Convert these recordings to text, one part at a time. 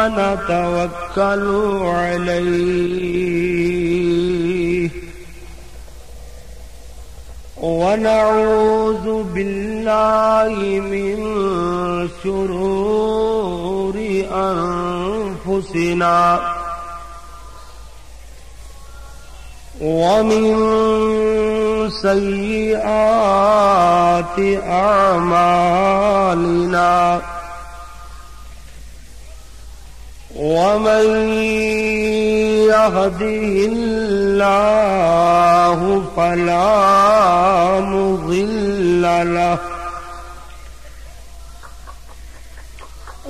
ونتوكل عليه ونعوذ بالله من شرور أنفسنا ومن سيئات أعمالنا ومن يهده الله فلا مضل له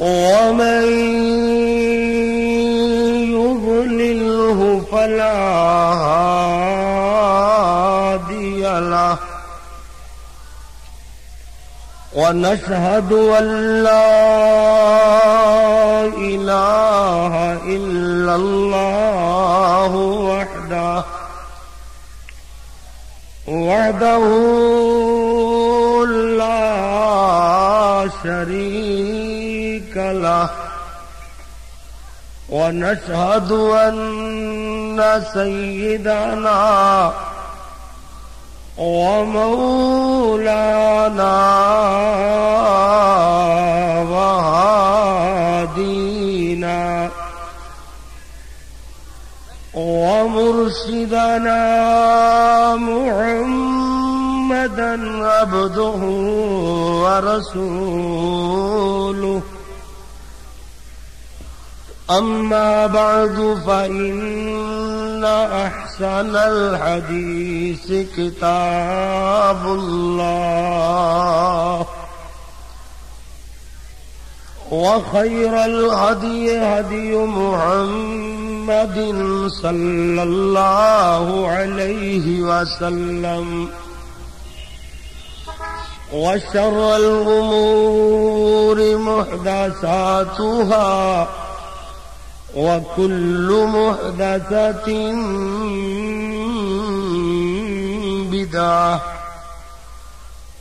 ومن يضلله فلا هادي له ونشهد أن لا إله إلا الله وحده لا شريك له ونشهد أن سيدنا ومولانا وهادينا ومرشدنا محمدا عبده ورسوله أما بعد فإن أحسن الحديث كتاب الله وخير الهدي هدي محمد صلى الله عليه وسلم وشر الأمور محدثاتها وكل محدثة بدعة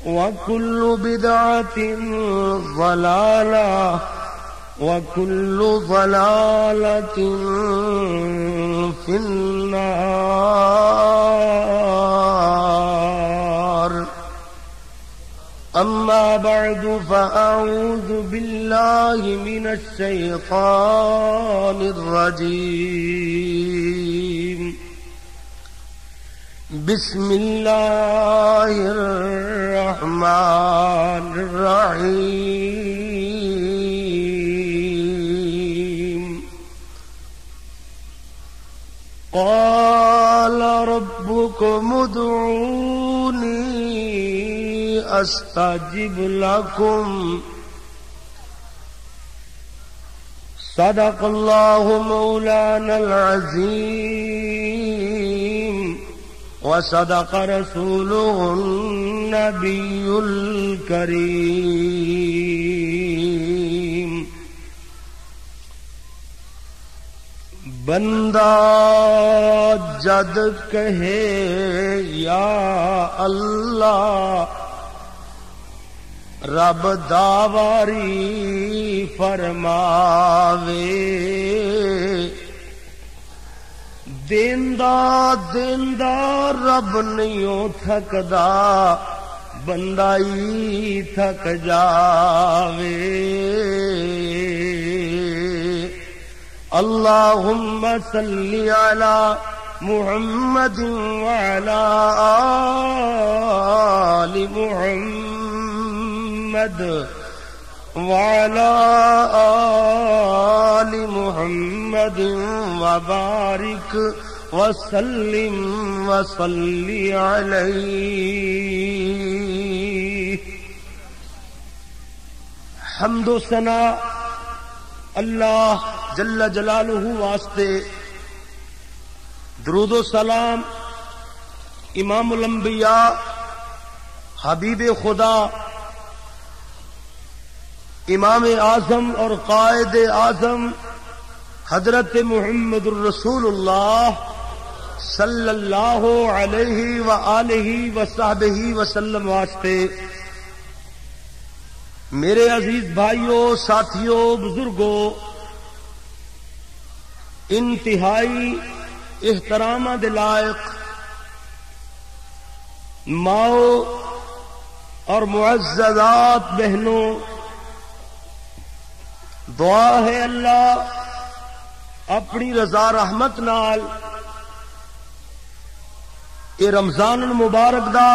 وكل بدعة ضلالة وكل ضلالة في النار أما بعد فأعوذ بالله من الشيطان الرجيم بسم الله الرحمن الرحيم قال ربكم ادعوني أستجب لكم صدق الله مولانا العظيم وصدق رسوله النبي الكريم بندہ جد کہے یا اللہ رب داواری فرماوے دیندہ دیندہ رب نہیں تھکدا بندہ ہی تھک جاوے اللہم صلی علی محمد وعلی آل محمد وعلى آل محمد وبارك وسلم وصلي عليه حمد و ثنا اللہ جل جلالہ واسطے درود و سلام امام الانبیاء حبیب خدا امام اعظم اور قائد اعظم حضرت محمد الرسول اللہ صلی اللہ علیہ وآلہ وصحبہ وسلم واسطے میرے عزیز بھائیوں، ساتھیوں، بزرگوں، انتہائی احترامہ دے لائق ماؤ اور معززات بہنوں، دعا ہے اللہ اپنی رضا رحمت نال اے رمضان المبارک دا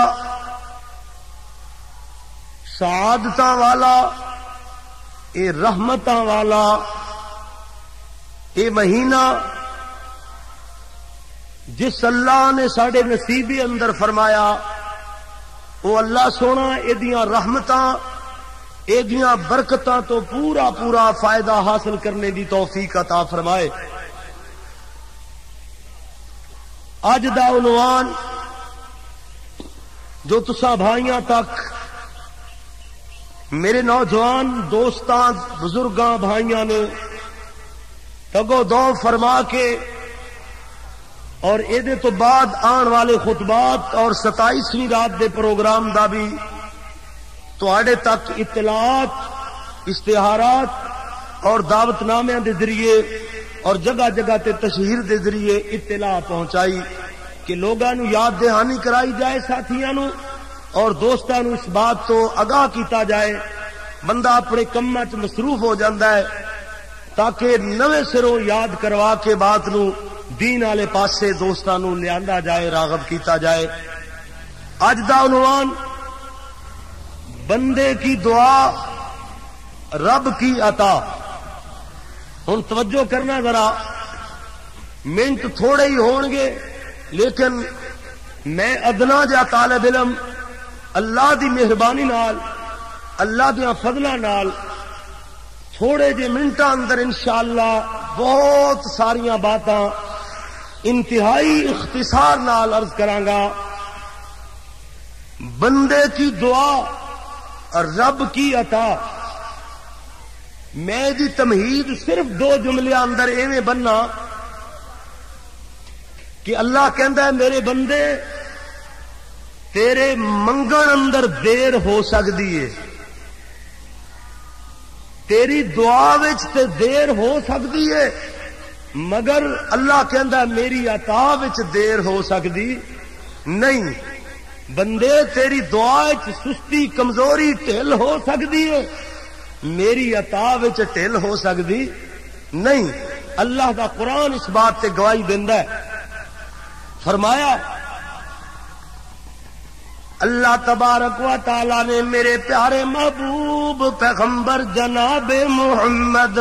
سعادتاں والا، اے رحمتاں والا اے مہینہ جس اللہ نے ساڈے نصیبی اندر فرمایا، وہ اللہ سونا ایدیاں رحمتاں ایدیاں برکتاں تو پورا پورا فائدہ حاصل کرنے دی توفیق عطا فرمائے۔ اج دا عنوان جو تساں بھائیاں تک میرے نوجوان دوستاں بزرگاں بھائیاں نے تگو دو فرما کے اور ایدے تو بعد آن والے خطبات اور 27ویں رات دے پروگرام دا بھی تواڈے تک اطلاعات، اشتہارات اور دعوت نامے دے ذریعے اور جگہ جگہ تے تشہیر دے ذریعے اطلاع پہنچائی کہ لوگاں نو یاد دہانی کرائی جائے، ساتھیاں نو اور دوستاں نو اس بات تو آگاہ کیتا جائے۔ بندہ اپنے کام وچ مصروف ہو جاندا ہے تاکہ نویں سروں یاد کروا کے بات نو دین والے پاسے دوستاں نو لیاندا جائے، راغب کیتا جائے۔ اج دا عنوان بندے کی دعا رب کی عطا۔ ہن توجہ کرنا ذرا، منٹ تھوڑے ہی ہون گے لیکن میں ادنا جا طالب علم اللہ دی مہربانی نال اللہ دیاں فضلاں نال تھوڑے جے منٹاں اندر انشاءاللہ بہت ساریاں باتاں انتہائی اختصار نال عرض کرانگا۔ بندے کی دعا اور رب کی عطا، میں دی تمہید صرف دو جملے اندر ایویں بننا کہ اللہ کہندا ہے میرے بندے تیرے منگن اندر دیر ہو سکتی ہے، تیری دعا وچ تے دیر ہو سکتی ہے، مگر اللہ کہندا ہے میری عطا وچ دیر ہو سکتی نہیں۔ بندے تیری دعا وچ سستی کمزوری ٹھل ہو سکتی ہے، میری عطا وچ ٹھل ہو سکتی نہیں۔ اللہ دا قرآن اس بات تے گواہی دیندا ہے، فرمایا اللہ تبارک و تعالی نے میرے پیارے محبوب پیغمبر جناب محمد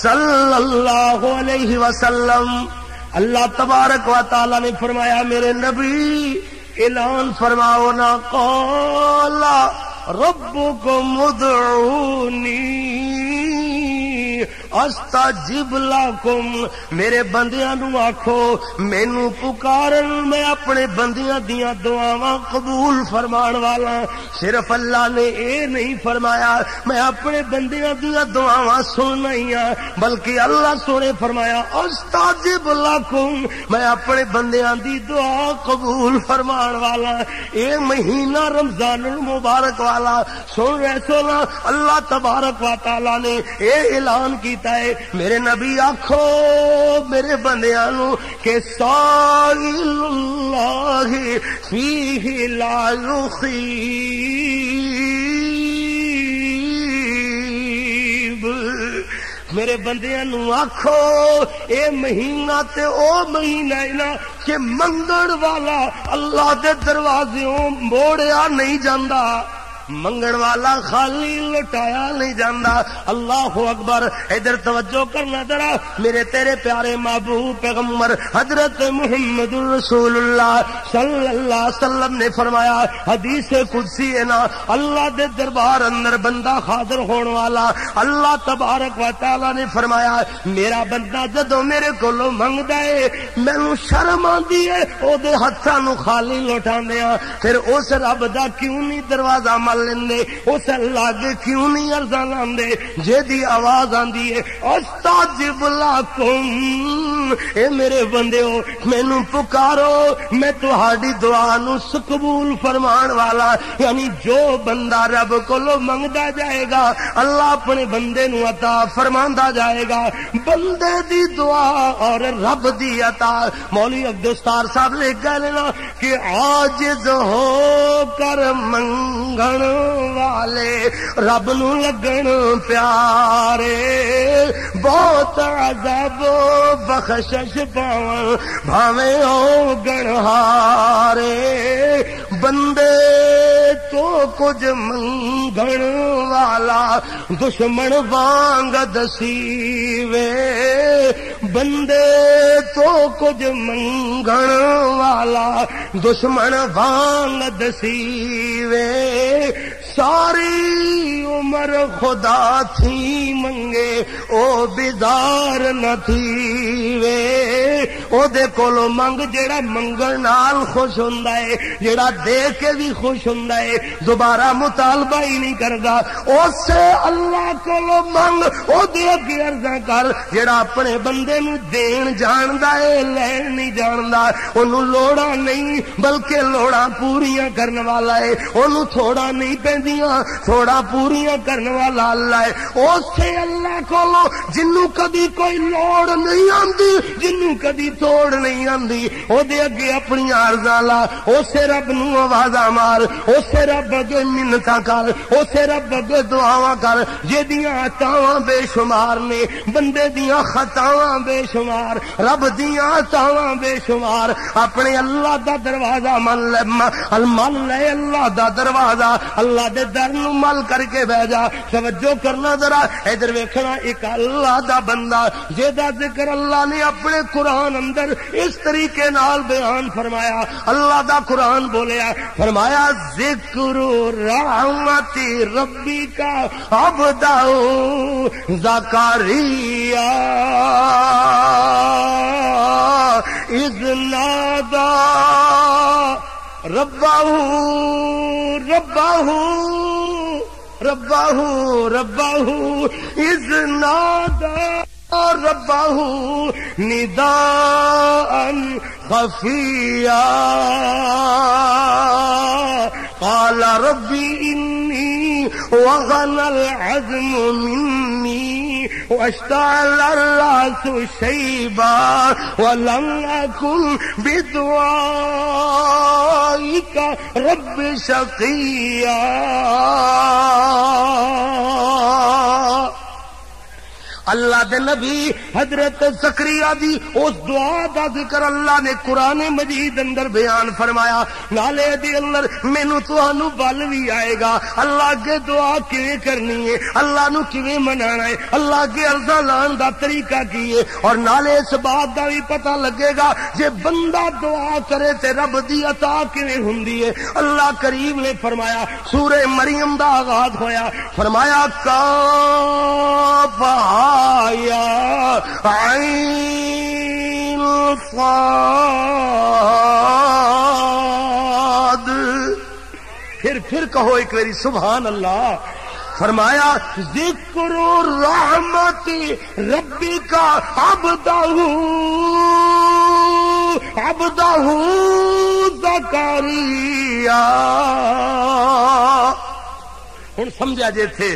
صلی اللہ علیہ وسلم، اللہ تبارک و تعالی نے فرمایا میرے نبی اعلان فرماؤ نا قال ربکم ادعونی استجب لکم، میرے بندیاں نو آکھو مینوں پکارن، میں اپنے بندیاں دیاں دعاواں قبول فرمان والا۔ صرف اللہ نے اے نہیں فرمایا میں اپنے بندیاں دیاں دعاواں سننا ہی ہاں، بلکہ اللہ سونے فرمایا استجب لکم، میں اپنے بندیاں دی دعا قبول فرمان والا۔ اے مہینہ رمضان المبارک والا سن رہے سونا، اللہ تبارک و تعالی نے اے اعلان کیتا ہے میرے نبی آخو میرے بندیاں نو کہ سائل اللہ فیہ لا یخیب، میرے بندیاں نو آخو اے مہینہ تے او مہینہ ہے نا کہ منگن والا اللہ دے دروازوں موڑیا نہیں جاندہ، منگن والا خالی لٹایا نہیں جانا۔ اللہ اکبر، ادھر توجہ کرنا ذرا، میرے تیرے پیارے محبوب پیغمبر حضرت محمد الرسول اللہ صلی اللہ علیہ وسلم نے فرمایا، حدیث قدسی ہے نا اللہ دے دربار اندر بندہ حاضر ہون والا، اللہ تبارک و تعالی نے فرمایا میرا بندہ جدو میرے کولوں منگدا ہے مینوں شرم آندی ہے، او دے ہتھاں نوں خالی لٹاندے ہاں، پھر اس رب دا کیوں نہیں دروازہ کر لیندے اس اللہ دے کیوں نہیں عرضاں لاندے جے دی آواز آندی ہے استجب لکم اے میرے بندیو مینوں پکارو میں تہاڈی دعا نوں قبول فرمان والا یعنی جو بندہ رب کولوں منگدا جائے گا اللہ اپنے بندے نوں عطا فرماندا جائے گا بندے دی دعا اور رب دی عطا مولوی عبدالستار صاحب لکھ گئے لینا کہ عاجز ہو کر منگن والے رب نوں لگن پیارے بہت عذاب بخشش پاون بھاویں ہو گنہارے بندے تو کچھ منگن والا دشمن وانگ دسیوے بندے تو کچھ منگن والا دشمن وانگ دسیوے ساری عمر خدا تھی منگے او بیدار نہ تھی وے او دے کولو منگ جڑا منگن نال خوش ہوندا اے جڑا دے کے بھی خوش ہوندا اے دوبارہ مطالبہ ہی نہیں کردا اسے اللہ کولو منگ او دے اگے عرضاں کر جڑا اپنے بندے نوں دین جاندا اے لین نہیں جاندا اونوں لوڑاں نہیں بلکہ لوڑاں پوریاں کرن والا اے اونوں تھوڑا نہیں پے تھوڑا پوریاں کرنے والا اللہ ہے اسے اللہ کولو جنوں کدی کوئی لوڑ نہیں آندی جنوں کدی توڑ نہیں آندی او دے اگے اپنی عرضاں لا اسے رب نوں آوازاں مار اسے رب اگے منتاں کر اسے رب اگے دعاواں کر جدیاں عطاواں بے شمار نے بندے دیاں خطاواں بے شمار رب دیاں عطاواں بے شمار اپنے اللہ دا دروازہ مل لے اللہ دا دروازہ اللہ دے در نوں مل کر کے بہ جا توجہ کرنا ذرا ادھر ویکھنا ایک اللہ دا بندہ جیدا ذکر اللہ نے اپنے قرآن اندر اس طریقے نال بیان فرمایا اللہ دا قرآن بولیا فرمایا ذکر رحمت ربی کا عبد زکریا اذ نادا ربہ اذ نادا ربہ نداء خفیا قال ربی انی وغن العظم منی واشتعل الراس شیبا ولم اکن بدعائک رب شقیا اللہ دے نبی حضرت زکریا دی اس دعا دا ذکر اللہ نے قرآن مجید اندر بیان فرمایا نالے دے اندر مینوں تہانوں بل وی آئے گا اللہ اگے دعا کیویں کرنی ہے اللہ نوں کیویں منانا ہے اللہ اگے عرضاں لان دا طریقہ کی ہے اور نالے اس بات دا وی پتہ لگے گا جے بندہ دعا کرے تے رب دی عطا کیویں ہوندی ہے اللہ کریم نے فرمایا سورہ مریم دا آغاز ہویا فرمایا کاف يا عين صاد پھر کہو ایک باری سبحان اللہ فرمایا ذکر رحمت ربی کا عبدہ زکریا ہن سمجھا جے تھے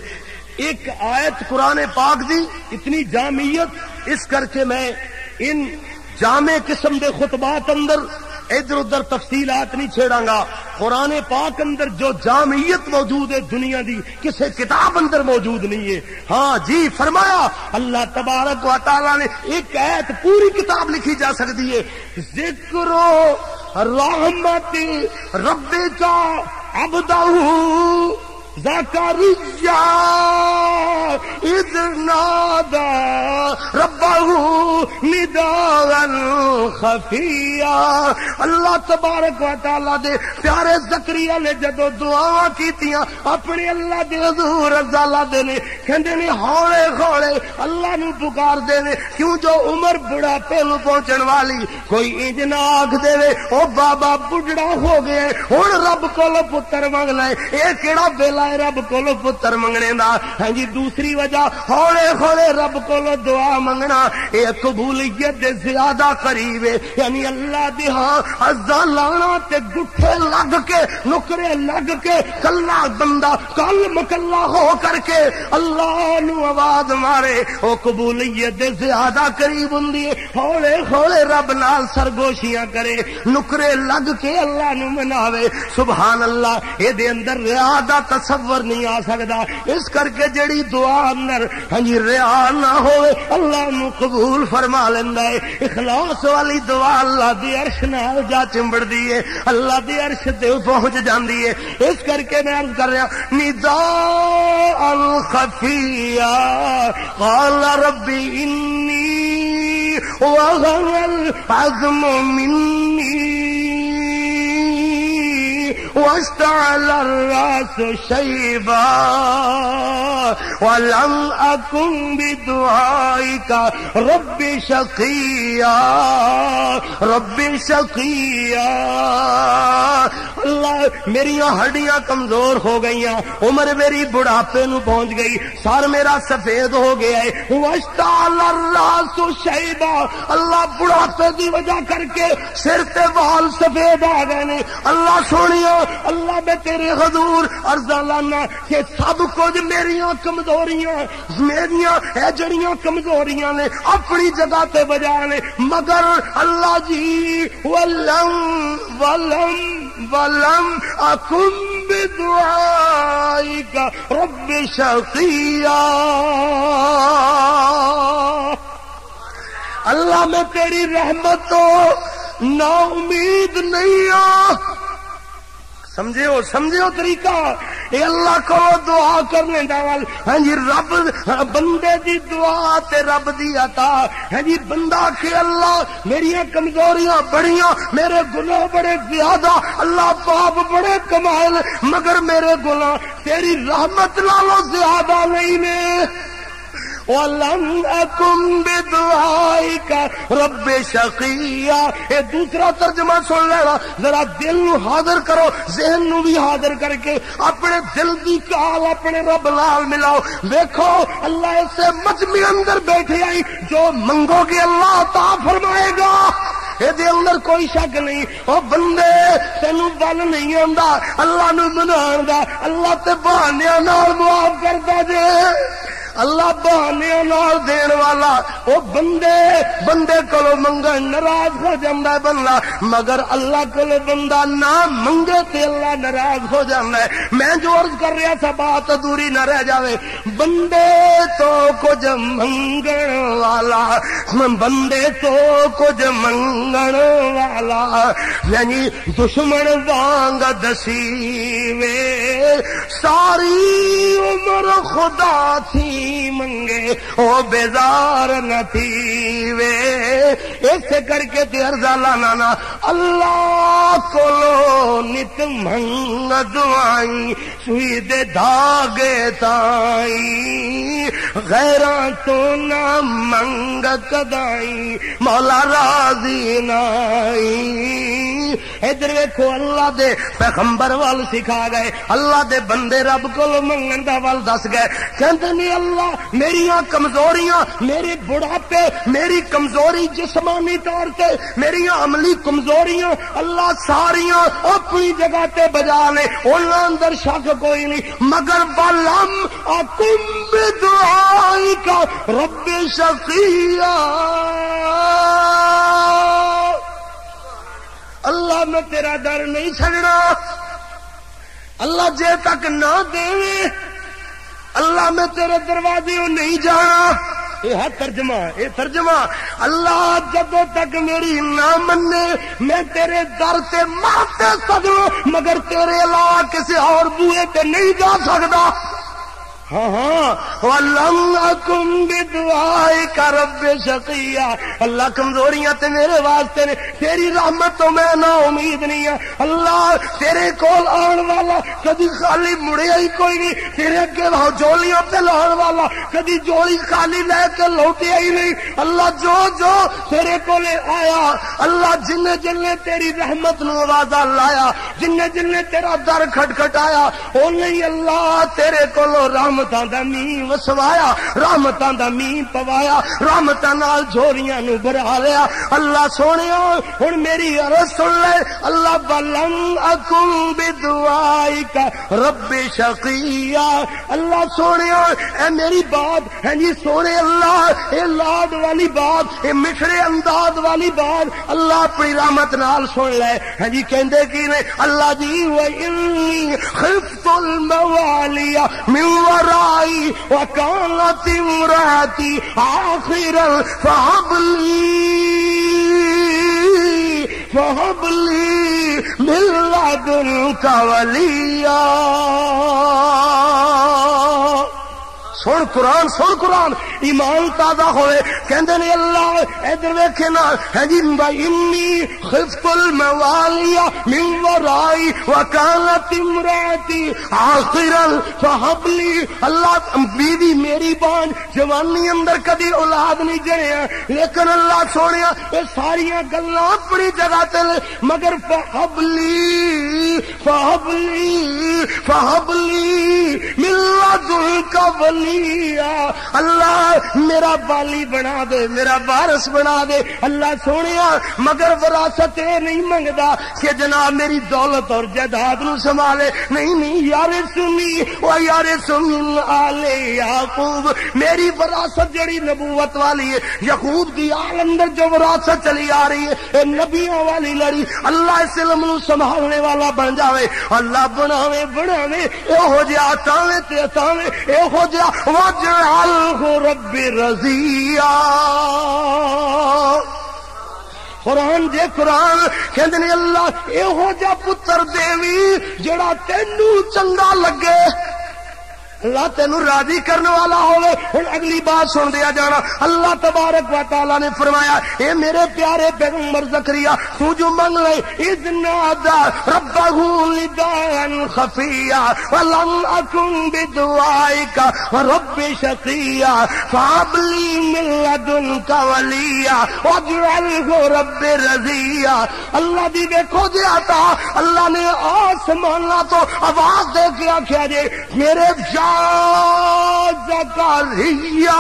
ایک آیت قرآن پاک دی اتنی جامعیت اس کر کے میں ان جامع قسم دے خطبات اندر ادھر ادھر تفصیلات نہیں چھیڑاں گا قرآن پاک اندر جو جامعیت موجود ہے دنیا دی کسے کتاب اندر موجود نہیں ہے ہاں جی فرمایا اللہ تبارک و تعالیٰ نے ایک آیت پوری کتاب لکھی جا سکتی ہے ذکر رحمت رب کا عبدہ زکریا اذ نادا ربہ اللہ تبارک و تعالی دے پیارے زکریا نے جدو دعا کیتیاں اپنے اللہ دے حضور رضا اللہ دے نے کہندے نے ہولے ہولے اللہ نو پکار دے نے کیوں جو عمر بڑھاپے نو پہنچن والی کوئی انج نہ آکھ دے وے او بابا بڑھڑا ہو گیا ہن رب کولو پتر منگ لے اے کیڑا ویلا اے رب کولو پتر منگنے دا ہاں جی دوسری وجہ ہولے ہولے رب کولو دعا منگنا اے قبولیت دے زیادہ قریب ہے یعنی اللہ دی ہاں عزا لانا تے گٹھے لگ کے نکرے لگ کے کلا بندہ کل مکلا ہو کر کے اللہ نو آواز مارے او قبولیت دے زیادہ قریب ہوندی ہے ہولے ہولے رب نال سرگوشیاں کرے نکرے لگ کے اللہ نو مناوے سبحان اللہ اے دے اندر ریا دا تصور نہیں آ سکدا اس کر کے جڑی دعا اندر ہاں جی ریا نہ ہوے اللہ نو قبول فرما لیندا ہے اخلاص والی دعا اللہ دی عرش نال جا چمبڑدی ہے اللہ دی عرش تے پہنچ جاندی ہے اس کر کے میں عرض کر رہا نداء الخفیہ قال ربی انی وغن العظم منی واشتعل الراس شیبا وَلَمْ أَكُنْ بِدُعَائِكَ رَبِّ شَقِيًّا رَبِّ شَقِيًّا اللہ میری ہڈیاں کمزور ہو گئی ہیں عمر میری بڑھاپے نو پہنچ گئی سر میرا سفید ہو گیا ہے وَاشْتَعَلَ الرَّأْسُ شَیْبًا اللہ بڑھاپے دی وجہ کر کے سر تے وال سفید آ گئے نے اللہ سنیو اللہ میں تیرے حضور عرض لانا کہ سب کچھ میریاں کمزوریاں میریاں اے جڑیاں کمزوریاں نے اپنی جگہ تے بجا نے مگر اللہ جی ولم ولم ولم اکم بدعائک رب شقیا اللہ میں تیری رحمت تو نا امید نہیں آ سمجھے ہو طریقہ اے اللہ کو دعا کرنے دا وال ہاں جی رب بندے دی دعا تے رب دی عطا ہاں جی بندہ کہ اللہ میری کمزوریاں بڑیاں میرے گناہ بڑے زیادہ اللہ پاپ بڑے کمائل مگر میرے گناہ تیری رحمت نالوں زیادہ نہیں نے وَلَمْ أَكُنْ بِدُعَائِكَ رَبِّ شَقِيًّا اے دوسرا ترجمہ سن لینا ذرا دل نو حاضر کرو ذہن نو بھی حاضر کر کے اپنے دل دی کال اپنے رب لال ملاؤ دیکھو اللہ اسے مجمع اندر بیٹھے آئی جو منگو گے اللہ عطا فرمائے گا اے دے اندر کوئی شک نہیں او بندے تینوں بل نہیں آندا اللہ نو منان دا اللہ تے بہانیاں نال معاف کردا جے اللہ بہانے نال دین والا او بندے کولو منگن ناراض ہو جاندا ہے بندہ مگر اللہ کولو بندہ نہ منگے تے اللہ ناراض ہو جاندا ہے میں جو عرض کر رہا سا بات ادھوری نہ رہ جاوے بندے تو کچھ منگن والا بندے تو کچھ منگن والا یعنی دشمن وانگ دسی وے ساری عمر خدا تھی منگے او بیزار نہ تھی وے اس کر کے تیر زالا نانا اللہ کولو نت منگ دعائیں سوئی دے دھاگے تائیں غیراں تو نہ منگ کدائیں مولا راضی نائیں ادھر ویکھو اللہ دے پیغمبر وال سکھا گئے اللہ دے بندے رب کولو منگن دا وال دس گئے کہندے نے اللہ میری کمزوریاں میرے بڑھاپے میری کمزوری جسمانی طور تے میری عملی کمزوریاں اللہ ساریاں اپنی جگہ تے بجا لے انہاں اندر شک کوئی نہیں مگر ولم اکن بدعائک رب شقیا اللہ میں تیرا در نہیں چھڑنا اللہ جے تک نہ دے اللہ میں تیرے دروازے نہیں جانا یہ ترجمہ اللہ جدو تک میری نہ مننے میں تیرے در سے مارتے سکوں مگر تیرے علاوہ کسی اور بوئے پہ نہیں جا سکتا وَلَمْ أَكُنْ بِدُعَائِكَ رَبِّ شَقِيًّا. اللہ کمزوریاں تے میرے واسطے نے، تیری رحمت تو میں نا امید نہیں ہے. اللہ تیرے کول آن والا کدی خالی مڑیا ہی کوئی نہیں، تیرے اگے جولیاں تے لاؤن والا کدی جولی خالی لے کے لوٹیا ہی نہیں. اللہ جو جو تیرے کول آیا، اللہ جن جن نے تیری رحمت نو آوازاں لایا، جن جن نے تیرا در کھٹکھٹایا، او نہیں اللہ تیرے کول رحمتاں دا می وسوایا، رحمتاں دا می پوایا، رحمتاں نال جھوریاں نو بھرا لیا. اللہ سونیا ہن میری عرض سن لے. اللہ بلن اکم بدعائک رب شقیا. اللہ سونیا اے میری بات ہے جی سونے اللہ، اے لاڈ والی بات، اے مشرے انداز والی بات اللہ اپنی رحمت نال سن لے. ہے جی کہندے کی نے اللہ جی وانی خفت الموالی من ورائی وکانت امراتی آخرا فہب لی من لدنک ولیا. سن قرآن، سن قرآن، ایمان تازہ ہوئے. کہندے نے اللہ ادھر ویکھے نا، ہے جی انی خفت الموالی من ورائی وکانت امراتی عاقرا فہب لی. اللہ بیوی میری بان جوانی اندر کدی اولاد نہیں جنیا، لیکن اللہ سونیا اے ساریاں گلاں اپنی جگہ تے، مگر فہب لی من لدنک ولی. اللہ میرا بالی بنا دے، میرا وارث بنا دے. اللہ سونیا مگر وراثت یہ نہیں منگدا کہ جناب میری دولت اور جائیداد نو سنبھالے، نہیں یارثنی آل یعقوب. میری وراثت جڑی نبوت والی ہے، یعقوب دی آل اندر جو وراثت چلی آ رہی ہے، اے نبیوں والی لڑی. اللہ اس علم نو سنبھالنے والا بن جاوے. اللہ بناوے یہو جہا، تاویں یہو جہا وَاجْعَلْهُ رَبِّ رَضِيًّا. قرآن جے قرآن کہندے نے اللہ یہو جا پتر دیوی جڑا تینوں چنگا لگے، اللہ تینوں راضی کرنے والا ہوئے. ہن اگلی بات سن دیا جانا. اللہ تبارک و تعالیٰ نے فرمایا اے میرے پیارے پیغمبر زکریا، تو جو منگ لے اذ نادى ربه نداء خفيا ولم اكن بدعائك رب شقيا فهب لي من لدنك وليا واجعله رب رضيا. اللہ دی دیکھو جی عطا، اللہ نے آسمانوں تو آواز دے کے آخیا جی میرے زکریا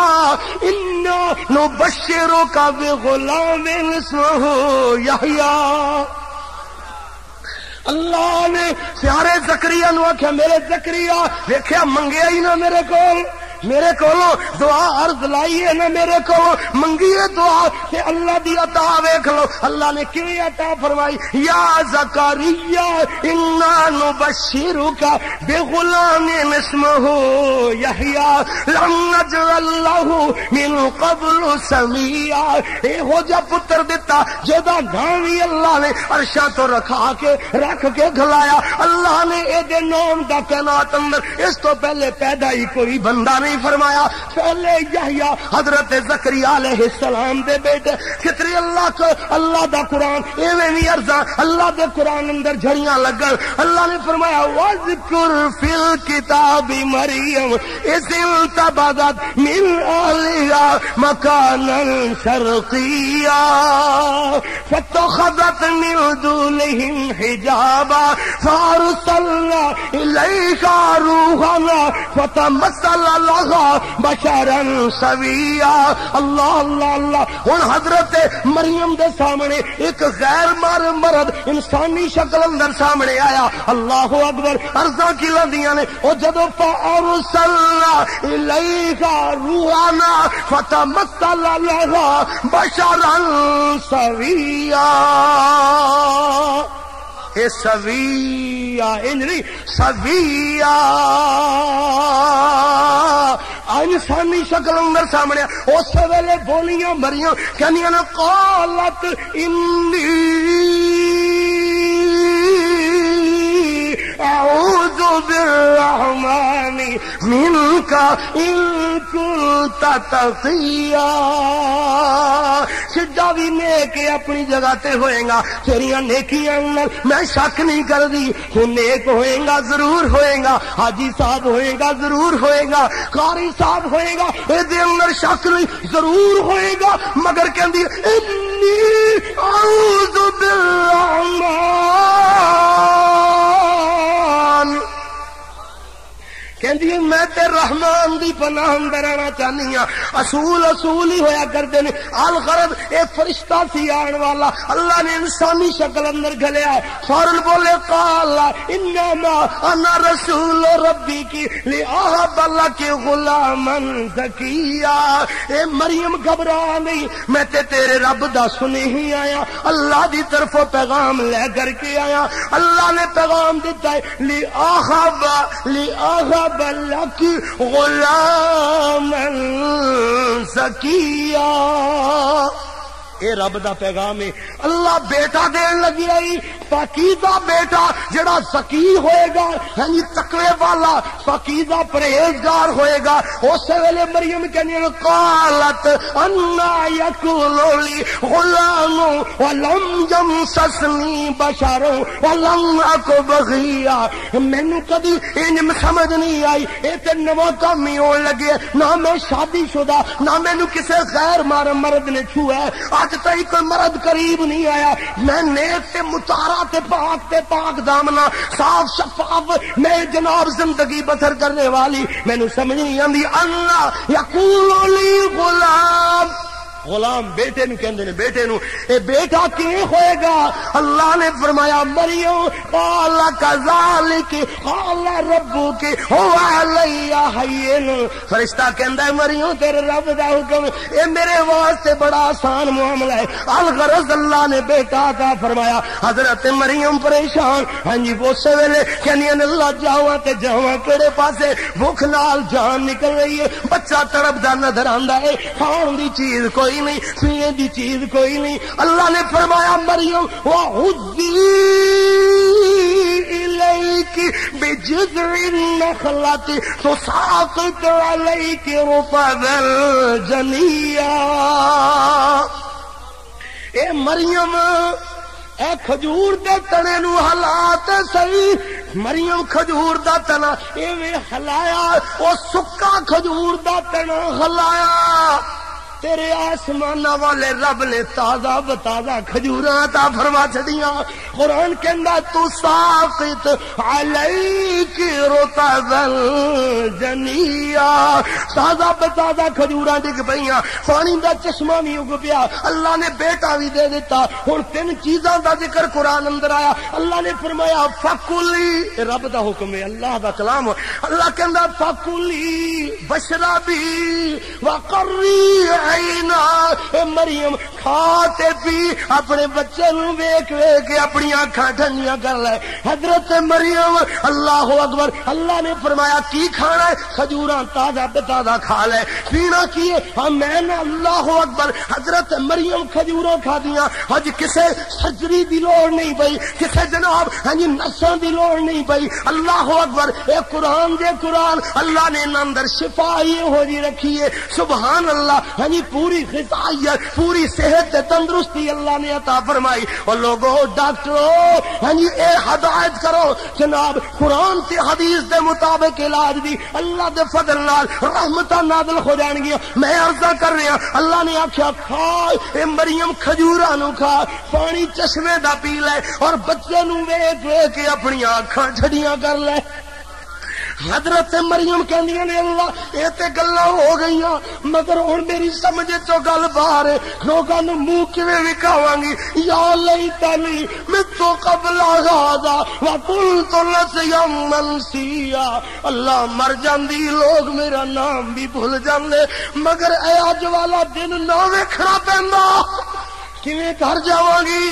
انا نبشرک بغلام اسمہ یحییٰ. اللہ نے سیارے زکریا نو آخیا میرے زکریا، ویکھیا منگیا ہی نہ میرے کول، میرے کولو دعا عرض لائی ہے نہ میرے کولو منگی ہے دعا، کہ اللہ دی عطا ویکھ لو. اللہ نے کیویں عطا فرمائی، یا زکریا انا نبشرک بغلام اسمہ یحییٰ لم نجعل له من قبل سمیع. اے ہو جا پتر دتا جدا نام ہی اللہ نے عرشاں تو رکھ کے کھلایا. اللہ نے اے دے نام دا کائنات اندر اس تو پہلے پیدا ہی کوئی بندہ نہیں فرمایا. پہلے یحییٰ حضرت زکریا علیہ السلام دے بیٹے کتری اللہ کو اللہ دا قرآن ایویں وی عرضاں اللہ دے قرآن اندر جھڑیاں لگن. اللہ نے فرمایا واذکر فی الکتاب مریم اذ انتبذت من اہلہا مکانا شرقیا فاتخذت من دونہم حجابا فارسلنا إليها روحنا فتمثل لها بشرا سويا. اللہ اللہ اللہ. ہن حضرت مریم دے سامنے ایک غیر مرد انسانی شکل اندر سامنے آیا. اللہ اکبر. عرضاں کی لندیاں نے او جدو فارسلنا إليها روحنا فتمثل لها بشرا سويا. سویا نہیں، سویا انسانی شکل اندر سامنے. اس ویلے بولیاں مریاں کہندیاں نے قالت انی أعوذ بالرحمن منك إن كنت تقيا. سجدہ بھی نیک اپنی جگہ تے ہوئے گا، تیریاں نیکیاں میں شک نہیں کر دی، تو نیک ہوئے گا ضرور ہوئے گا، حاجی صاحب ہوئے گا ضرور ہوئے گا، قاری صاحب ہوئے گا، اے دے اندر شک نہیں ضرور ہوئے گا، مگر کہندی انی اعوذ بالرحمن، کہندی ہے میں تے رحمان دی پناہ اندر آنا چاہنی ہاں۔ اصول ہی ہویا کرتے ہیں، الغرض اے فرشتہ سی آن والا، اللہ نے انسانی شکل اندر گھلیا ہے، فوراً بولے قال انما انا رسول ربی کی لأہب لک غلاما زکیا۔ اے مریم گھبرا نہیں، میں تے تیرے رب دا سنی ہی آیا، اللہ دی طرف پیغام لے کر کے آیا، اللہ نے پیغام دیتا ہے لأہب بلک غلاما زکیا۔ اے رب دا پیغام ہے، اللہ بیٹا دین لگی آئی، پاکیزہ بیٹا جڑا زکی ہوئے گا، یعنی تقوی والا پاکیزہ پرہیزگار ہوئے گا۔ اس ویلے مریم کہنے قالت انا یکون لی غلام ولم یمسسنی بشر ولم اک بغیا۔ مینوں کدی انج سمجھ نہیں آئی، اے تے نواں کم ہی ہون لگے، نہ میں شادی شدہ نہ مینوں کسے غیر مرد نے چھویا، کوئی مرد قریب نہیں آیا، میں نیک تے متارا تے پاک دامنا صاف شفاف میں جناب زندگی بسر کرنے والی، میں نو سمجھ نہیں آندی۔ اللہ یقولو لی غلام، غلام بیٹے نو کہندے نے، بیٹے نو، اے بیٹا کی ہوئے گا؟ اللہ نے فرمایا مریم قال کذالک قال ربک هو علی ہین۔ فرشتہ کہندا ہے مریم تیرے رب دا حکم اے میرے واسطے بڑا آسان معاملہ ہے، الغرض اللہ نے بیٹا عطا فرمایا۔ حضرت مریم پریشان، ہاں جی اس ویلے کہندی اللہ جاواں تے جاواں کیڑے پاسے، بھوک نال جان نکل رہی ہے، بچہ تڑپدا نظر آندا ہے، کھان دی چیز کوئی نہیں، پینے دی چیز کوئی نہیں۔ اللہ نے فرمایا مریم وَعُدِّي إِلَيْكِ بِجِذْعِ النَّخْلَةِ تُسَاقِطْ عَلَيْكِ رُطَبًا جَنِيًّا۔ اے مریم اے کھجور دے تنے نو حالات صحیح، مریم کھجور دا تنا ایویں ہلایا، او سکا کھجور دا تنا ہلایا، تیرے آسمان والے رب نے تازہ بتازہ کھجوراں عطا فرما چھڑیاں۔ قرآن کہندا تساقط علیک رطبا جنیا، تازہ بتازہ کھجوراں ڈگ پئیاں، پانی دا چشمہ وی اگ پیا، اللہ نے بیٹا وی دے دیتا۔ ہن تین چیزاں دا ذکر قرآن اندر آیا، اللہ نے فرمایا فکلی، رب دا حکم ہے، اللہ دا کلام، اللہ کہندا فکلی واشربی وقری، اے مریم کھاتے پی، اپنے بچے نو ویکھ ویکھ اپنی آنکھاں ٹھنڈیاں کر لے۔ حضرت مریم اللہ اکبر، اللہ نے فرمایا کی کھانا ہے؟ کھجوراں تازہ بتازہ کھا لے، پینا کی ہے؟ ہاں میں نے اللہ اکبر، حضرت مریم کھجوراں کھادیاں، اج کسے سرجری دی لوڑ نہیں پئی، کسے جناب ہاں جی نساں دی لوڑ نہیں پئی، اللہ اکبر۔ اے قرآن دے قرآن، اللہ نے انہاں اندر شفا ہو جی رکھی ہے، سبحان اللہ، یعنی پوری غذائیت پوری صحت تندرستی اللہ نے عطا فرمائی۔ اور لوگوں ڈاکٹروں یعنی اے ہدایت کرو جناب، قرآن تے حدیث دے مطابق علاج دی اللہ دے فضل نال رحمتاں نازل ہو جان گیا۔ میں عرضہ کر رہا، اللہ نے آخیا کھا، اے مریم کھجوراں نو کھا، پانی چشمے دا پی لے، اور بچے نو ویکھ ویکھ کے اپنی آنکھاں ٹھڈیاں کر لے۔ حضرت مریم کہندیاں نے اللہ اے تے گلاں ہو گئیاں، مگر ہن میری سمجھ چوں گل باہر ہے، لوکاں نوں منہ کیویں وکھاواں گی؟ یا لیتنی مت قبل ھذا وقلت لسیم منسیا۔ اللہ مر جاندی، لوگ میرا نام بھی بھول جاندے، مگر اے اج والا دن نہ ویکھنا پیندا، کیویں گھر جاواں گی؟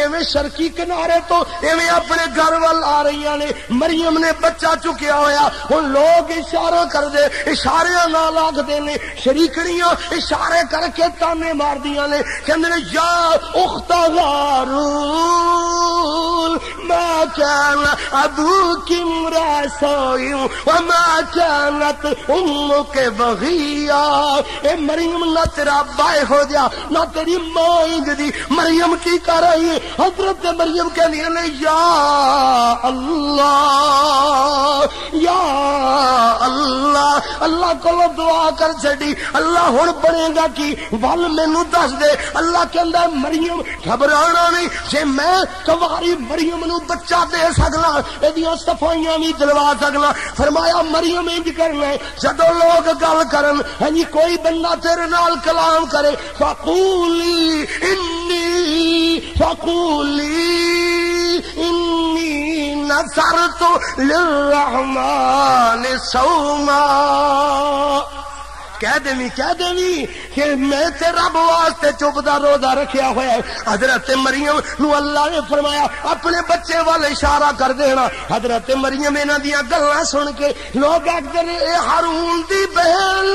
ایویں شرقی کنارے تو ایویں اپنے گھر وال آ رہی نے، مریم نے بچہ چکیا ہوا، ہن لوگ اشارہ کرتے، اشارے نال آخدے نے، شریکڑیاں اشارے کر کے تانے ماردیاں نے، کہندے نے یا اخت غارون ما كان أبوك امرأ سوء وما كانت أمك بغيا. اے مریم نہ تیرا بھائی ہو گیا نہ تیری ماں دی مریم کی کر رہی ہے. حضرت مریم کے لیے یا اللہ اللہ کو دعا کر چڑی. اللہ ہوں بنے گا کہ ول مینو دس دے. اللہ کہندا مریم گھبرانا نہیں. جے میں کواری مریم نو بچہ دے سکنا ایدیاں صفائیاں بھی دلوا سکنا. فرمایا مریم انج کرنا ہے جدوں لوگ گل کرن ہاں جی کوئی بندہ تیرے نال کلام کرے فقولی انی نذرت للرحمن صوما. کہہ دیں کہ میں تے رب واسطے چپ دا روزہ رکھیا ہوا ہے. حضرت مریم نو اللہ نے فرمایا اپنے بچے وال اشارہ کر دینا. حضرت مریم انہاں دیاں گلاں سن کے لوگ آخدے نے اے ہارون دی بہن.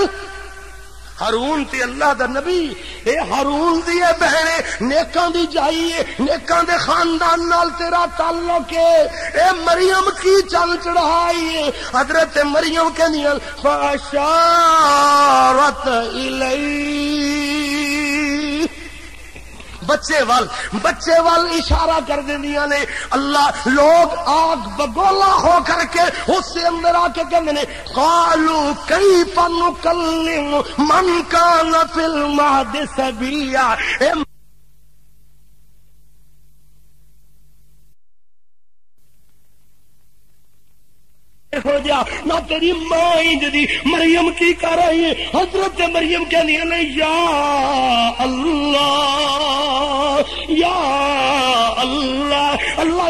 ہارون تے اللہ دا نبی اے ہارون دی اے بہنے نیکاں دی جائیے نیکاں دے خاندان نال تیرا تعلق ہے. اے مریم کی چل چڑھائیے. حضرت مریم کے نیل فاشارت الی بچے وال اشارہ کر دیندیاں نے. اللہ لوگ آگ بگولا ہو کر کے اس سے اندر آ کے کہندے نے قالو کیف نکلم من کان فی المہد صبیا. ہو جا نہ تیری ماں دی مریم کی کر رہی ہے. حضرت مریم کے لیے یا اللہ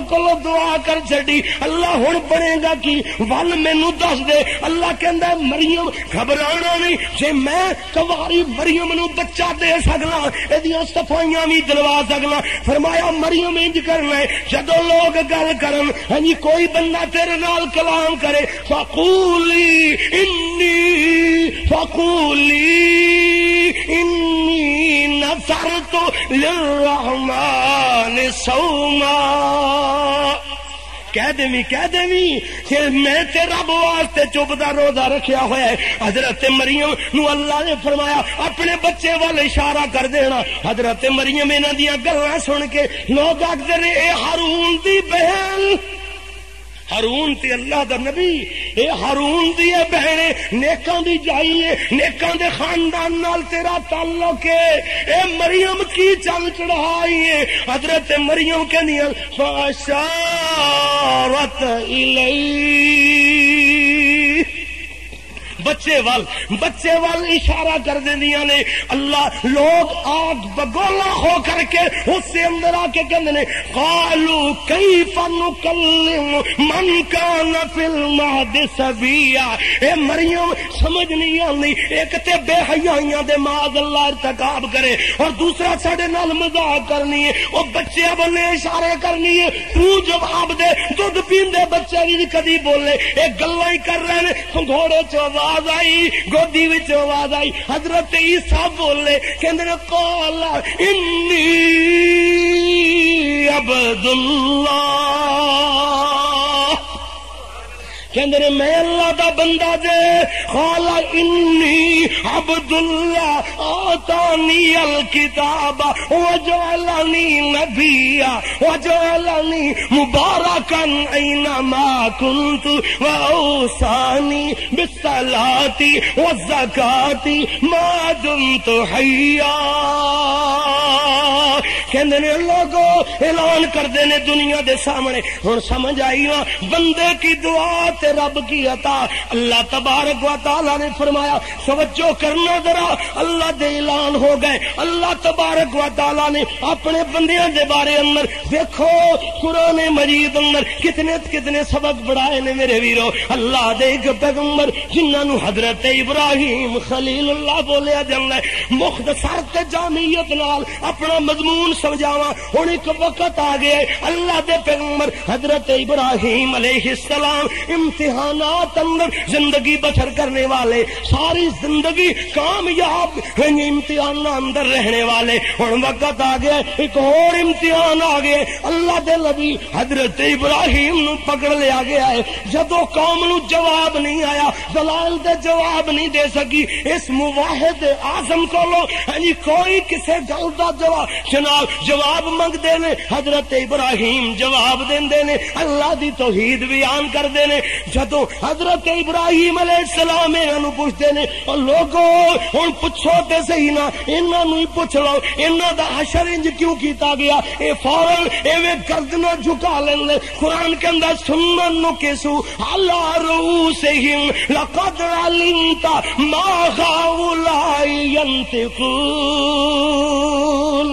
کو دعا کر چڑی. اللہ ہوں بنے گا کہ ول مینو دس دے. اللہ کہندا مریم گھبرانا نہیں. جے میں کواری مریم نو بچہ دے سکنا ایدیاں صفائیاں بھی دلوا سکنا. فرمایا مریم انج کرنا ہے جدوں لوگ گل کرن ہاں جی کوئی بندہ تیرے نال کلام کرے فقولی انی نذرت للرحمن صوما. کہہ دیں کہ میں تے رب واسطے چپ دا روزہ رکھیا ہوا ہے. حضرت مریم نو اللہ نے فرمایا اپنے بچے وال اشارہ کر دینا. حضرت مریم انہاں دیاں گلاں سن کے لوگ آخدے نے اے ہارون دی بہن. ہارون تے اللہ دا نبی اے ہارون دی اے بہنے نیکاں دی جائیے نیکاں دے خاندان نال تیرا تعلق ہے. اے مریم کی چل چڑھائیے. حضرت مریم کے نیل فاشارت الی بچے وال اشارہ کر دیندیاں نے. اللہ لوگ آگ بگولا ہو کر کے اس سے اندر آ کے کہندے نے قالو کیف نکلم من کان فی المہد صبیا. اے مریم سمجھ نہیں آندی ایک تے بے حیائیاں دے معاذ اللہ ارتکاب کرے اور دوسرا ساڈے نال مذاق کرنی ہے. او بچے والے اشارے کرنی ہے تو جواب دے. دودھ پیندے بچے نہیں کدی بولے. اے گلاں ہی کر رہے نے. گھوڑے چوا آئی گودی وچ آواز آئی. حضرت عیسیٰ بولے کہندے نے قال انی عبداللہ. کہندے نے میں اللہ دا بندہ جے. قال انی عبداللہ آتانی الکتاب وجعلنی نبیا وجعلنی مبارکا اینما کنت واوصانی بالصلاۃ والزکاۃ ما دمت حیا. کہندے نے لوگو اعلان کردے نے دنیا دے سامنے. ہن سمجھ آئی وا بندے کی دعا تے رب کی عطا. اللہ تبارک و تعالی نے فرمایا توجہ کرنا ذرا. اللہ دے اعلان ہو گئے. اللہ تبارک و تعالی نے اپنے بندیاں دے بارے اندر دیکھو قرآن مجید اندر کتنے سبق پڑھائے نے میرے ویرو. اللہ دے ایک پیغمبر جنہاں نو حضرت ابراہیم خلیل اللہ بولیا جاندا ہے مختصر تے جامعیت نال اپنا مضمون سمجھاواں ہن ایک وقت آ گیا اللہ دے پیغمبر حضرت ابراہیم علیہ السلام امتحانات اندر زندگی بسر کرنے والے ساری زندگی کامیاب امتحانات اندر رہنے والے ہن وقت آ گیا ایک اور امتحان آ گیا اللہ دے نبی حضرت ابراہیم نو پکڑ لیا گیا ہے جدوں قوم نو جواب نہیں آیا دلائل دے جواب نہیں دے سکی اس مواحد اعظم کولو یعنی کوئی کسے گل دا جواب جناب جواب منگدے نے حضرت ابراہیم جواب دیندے نے اللہ دی توحید بیان کردے نے جدوں حضرت ابراہیم علیہ السلام انہاں نو پوچھدے نے او لوگو ہن پوچھو تے صحیح نا انہاں نو ہی پوچھ لو انہاں دا حشر انج کیوں کیتا گیا اے فورن ایویں گردن جھکا لیندے قرآن کے اندر سنن نو کیسو اللہ رؤوسہم لقد علمت ما هؤلاء ينطقون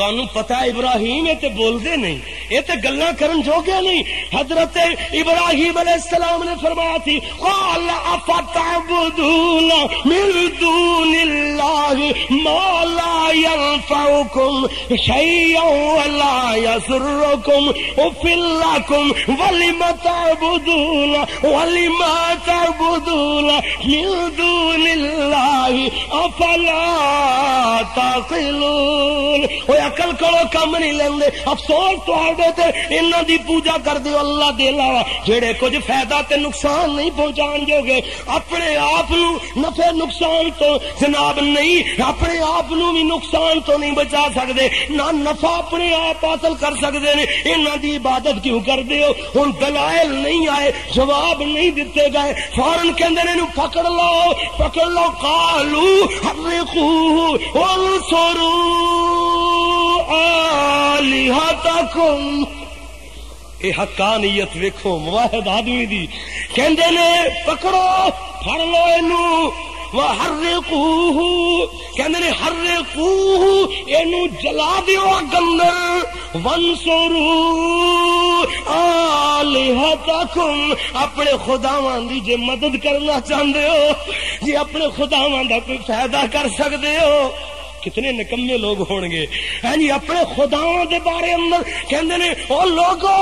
تانوں پتہ ابراہیم یہ تے بولدے نہیں یہ تے گلاں کرن جوگے نہیں حضرت ابراہیم علیہ السلام نے فرمایا تھی قال افتعبدون من دون اللہ ما لا ينفعكم شيئا ولا يضركم اف لكم ولما تعبدون من دون اللہ افلا تعقلون عقل کرو کم نہیں لیندے افسوس تواڈے تے انہاں دی پوجا کردے ہو اللہ دے علاوہ جڑے کچھ فائدہ تے نقصان نہیں پہنچان جو گے اپنے آپ نو نفع نقصان تو جناب نہیں اپنے آپ نو بھی نقصان تو نہیں بچا سکدے نہ نفع اپنے آپ حاصل کر سکدے نے انہاں دی عبادت کیوں کردے ہو ہن دلائل نہیں آئے جواب نہیں دتے گئے فورن کہندے نے اینو پکڑ لو قالو حرقوہ وانصروا آلہتکم اے حقانیت ویکھو مواحد آدمی دی کہندے نے پکڑو پھڑ لو اینو وحرقوہ کہندے نے حرقوہ اینو جلا دیو اگ اندر وانصروا آلہتکم اپنے خداواں دی جے مدد کرنا چاہندے ہو جے اپنے خداواں دا کوئی فائدہ کر سکدے ہو کتنے نکمے لوگ ہون گے یعنی اپنے خداواں دے بارے اندر کہندے نے او لوگو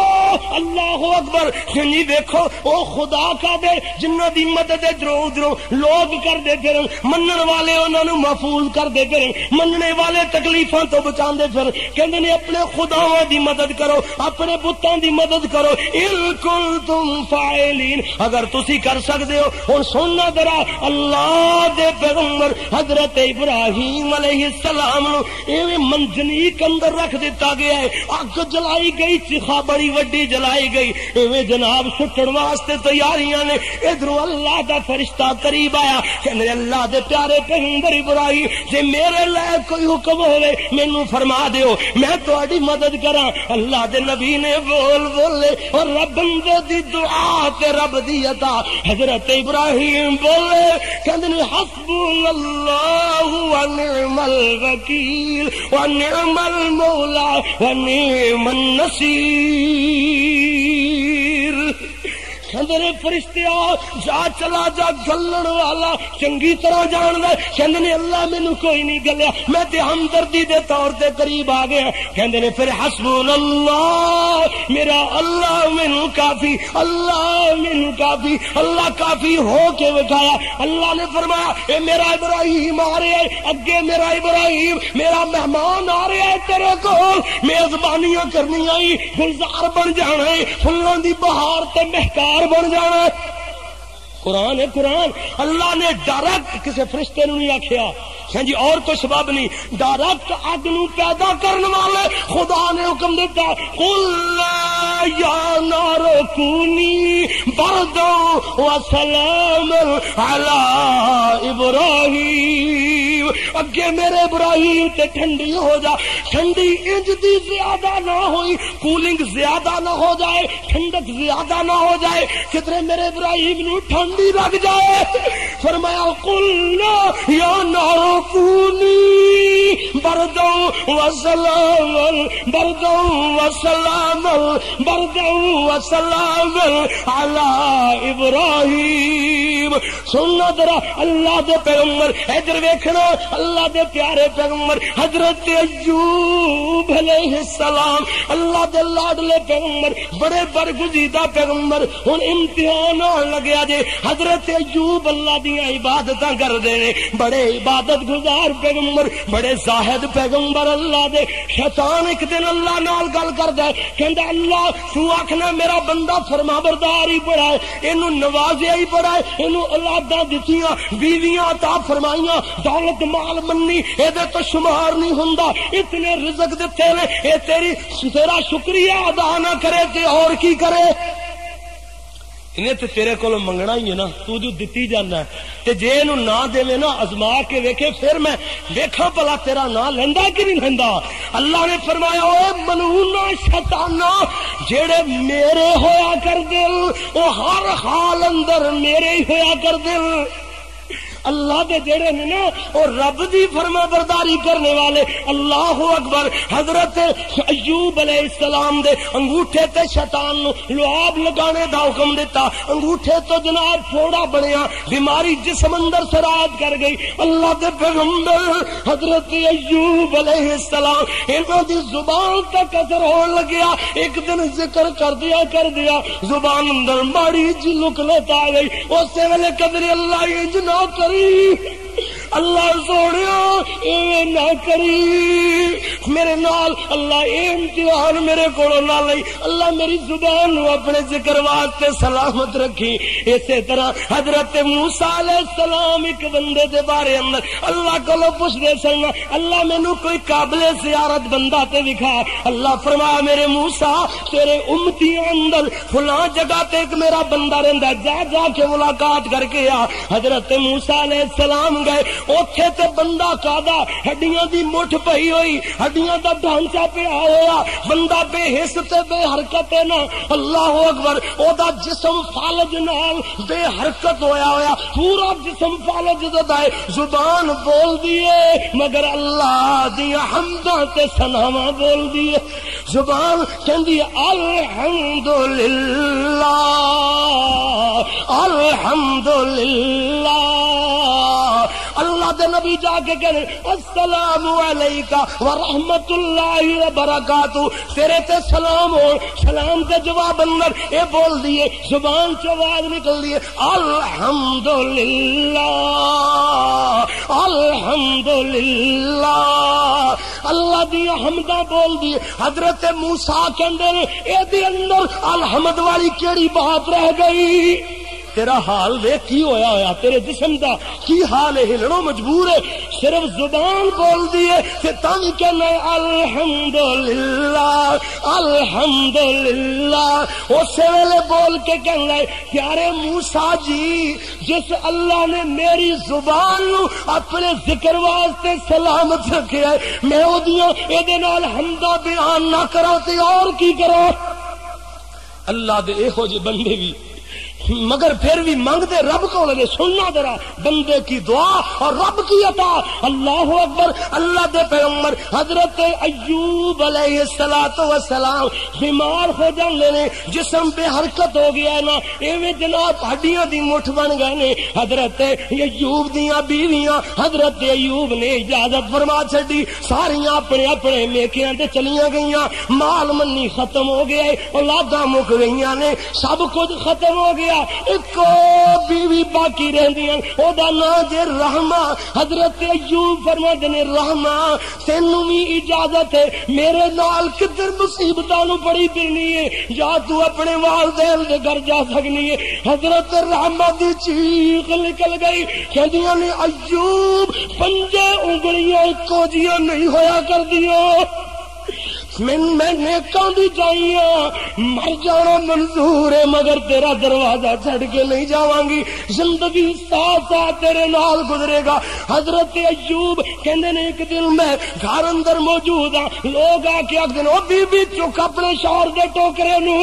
اللہ اکبر یعنی دیکھو او خدا کا دے جنہاں دی مدد ادھروں لوگ کردے پھرن منن والے انہاں نوں محفوظ کردے پھرن مننے والے تکلیفاں تو بچاندے پھرن کہندے نے اپنے خداواں دی مدد کرو اپنے بتاں دی مدد کرو ان کنتم فاعلین اگر تسی کر سکدے ہو ہن سننا ذرا اللہ دے پیغمبر حضرت ابراہیم علیہ السلام نو ایویں منجنیق اندر رکھ دیتا گیا ہے اگ جلائی گئی چیخا بڑی وڈی جلائی گئی ایویں جناب سٹن واسطے تیاریاں نے ادھر اللہ دا فرشتہ قریب آیا کہنے اللہ دے پیارے پیغمبر ابراہیم جے میرے لئے کوئی حکم ہوے مینوں فرما دیو میں تہاڈی مدد کراں اللہ دے نبی نے بولے اور رب بندے دی دعا تے رب دی عطا حضرت ابراہیم بولے کہنے حسبنا اللہ ونعم الوکیل ونعم المولا ونعم النصیر کہندے فرشتیا جا چلا جا گلن والا چنگی طرح جاندا کہندے نے اللہ مینوں کوئی نہیں گلیا میں تے ہمدردی دے طور تے قریب آ گیا کہندے نے پھر حسبنا اللہ میرا اللہ مینوں کافی اللہ کافی ہو کے وکھایا اللہ نے فرمایا اے میرا ابراہیم آ رہا ہے اگے میرا ابراہیم میرا مہمان آ رہا ہے تیرے کول میزبانیاں کرنی آئی گلزار بن جانا ہے پھلاں دی بہار تے مہکار بن جانا قرآن ہے قرآن اللہ نے ڈائریکٹ کسی فرشتے نو نہیں آخیا جی اور کوئی سبب نہیں ڈائریکٹ اگ نو پیدا کرنے والے خدا نے حکم دیتا قل یا نار کونی برد و سلام علی ابراہیم اگے میرے ابراہیم تے ٹھنڈی ہو جا ٹھنڈی انج دی زیادہ نہ ہوئی کولنگ زیادہ نہ ہو جائے ٹھنڈک زیادہ نہ ہو جائے کتنے میرے ابراہیم نو ٹھنڈی لگ جائے فرمایا قل یا نار کونی البرد وسلام البرد وسلام البرد وسلام على ابراہیم. سننا ذرا اللہ دے پیغمبر ادھر ویکھنا اللہ دے پیارے پیغمبر حضرت ایوب علیہ السلام اللہ دے لاڈلے پیغمبر بڑے برگزیدہ پیغمبر ہن امتحان آن لگیا جے حضرت ایوب اللہ دیاں عبادتاں کردے نے بڑے عبادت گزار پیغمبر بڑے زاہد پیغمبر اللہ دے. شیطان ایک دن اللہ نال گل کردا ہے کہندا اللہ تو آکھنا میرا بندہ فرمانبردار ہی بڑا ہے اینو نوازیا ہی بڑا ہے اینو اولاداں دتیاں بیویاں عطا فرمائیاں دولت مال منی اے دے تو شمار نہیں ہوندا اتنے رزق دتے نے اے تیرا شکریہ ادا نہ کرے تے اور کی کرے انہیں تو تیرے کولوں منگنا ہی ہے نا تو جو دتی جانا ہے تے جے اینو نہ دےویں نا ازما کے ویکھے پھر میں ویکھاں بھلا تیرا ناں لیندا کہ نہیں لیندا. اللہ نے فرمایا او منونا شیطانا جڑے میرے ہویا کر دل او ہر حال اندر میرے ہی ہویا کر دل. اللہ دے جڑے نے نا اور رب دی فرما برداری کرنے والے. اللہ اکبر حضرت ایوب علیہ السلام دے انگوٹھے تے شیطان نو لعاب لگانے دا حکم دیتا انگوٹھے تو جناب پھوڑا بنیا بیماری جسم اندر سرایت کر گئی. اللہ دے پیغمبر حضرت ایوب علیہ السلام انہاں دی زبان تک اثر ہون لگیا ایک دن ذکر کر دیا زبان اندر ماڑی جی لکلت آ گئی اسے ویلے قدر اللہ اجنا کر اللہ سوڑیا ایویں نہ کری میرے نال اللہ اے امتحان میرے کولوں نہ لئی اللہ میری زبان نو اپنے ذکر واسطے سلامت رکھی. اسی طرح حضرت موسیٰ علیہ السلام ایک بندے دے بارے اندر اللہ کولوں پوچھدے سن اللہ مینوں کوئی قابل زیارت بندہ تے وکھا. اللہ فرمایا میرے موسیٰ تیرے امتیاں اندر فلاں جگہ تے ایک میرا بندہ رہندا جا کے ملاقات کر کے آ. حضرت موسیٰ علیہ السلام گئے اوتھے تے بندہ کادا ہڈیاں دی مٹھ پئی ہوئی ہڈیاں دا ڈھانچا پیا ہوا بندہ بے حس تے بے حرکت ہے نا. اللہ اکبر او دا جسم فالج نال بے حرکت ہویا پورا جسم فالج دا ہے زبان بول دیے مگر اللہ دی حمداں تے ثناواں بول دیے زبان کہندی الحمدللہ الحمدللہ. اللہ دے نبی جا کے کہنے السلام علیکہ ورحمت اللہ وبرکاتہ تیرے تے سلام ہو سلام دے جواب اندر اے بول دیے زبان چواز نکل دیے الحمدللہ الحمدللہ اللہ دی حمدہ بول دیے. حضرت موسیٰ کے اندر اے دے اندر الحمد والی کیڑی بات رہ گئی تیرا حال ویکھ کی ہویا تیرے جسم دا کی حال ہے ہلنوں مجبور ہے صرف زبان بول دیے تے تاں کہنا الحمدللہ الحمدللہ. اس ویلے بول کے کہنا پیارے موسیٰ جی جس اللہ نے میری زبان نو اپنے ذکر واسطے سلامت رکھیا ہے میں او دیاں اے دے نال حمدہ بیان نہ کراں تے اور کی کراں. اللہ دے ایہو جے بندے وی مگر پھر بھی مانگتے رب کو لگے. سننا ذرا بندے کی دعا اور رب کی عطا. اللہ اکبر اللہ دے پیغمبر حضرت ایوب علیہ السلام بیمار ہو جاندے نے جسم بے حرکت ہو گیا نا ایویں جناب ہڈیاں دی مٹھ بن گئے نے. حضرت ایوب دیاں بیویاں حضرت ایوب نے اجازت فرما چھڈی ساریاں اپنے اپنے میکیاں تے چلیاں گئیاں مال منی ختم ہو گیا اولاداں مک گئیاں نے سب کچھ ختم ہو گیا ایک بیوی باقی رہندیاں او دا ناں جے رحمہ. حضرت ایوب فرماندے نے رحمہ تینوں وی اجازت ہے میرے نال کدھر مصیبتاں نوں پڑی پینی ہے یا تو اپنے والدین دے گھر جا سکنی ہے. حضرت رحمہ دی چیخ نکل گئی کہندیاں نے ایوب پنجے انگلیاں اکو جیاں نہیں ہویا کردیاں میں نے کاندھی جائیاں مر جانا منظور ہے مگر تیرا دروازہ چھڑ کے نہیں جاواں گی زندگی ساتھ ساتھ تیرے نال گزرے گا. حضرت ایوب کہندے نے ایک دن میں گھر اندر موجود ہاں لوگ آ کے آکھدے او بی بی چک اپنے شوہر دے ٹوکرے نو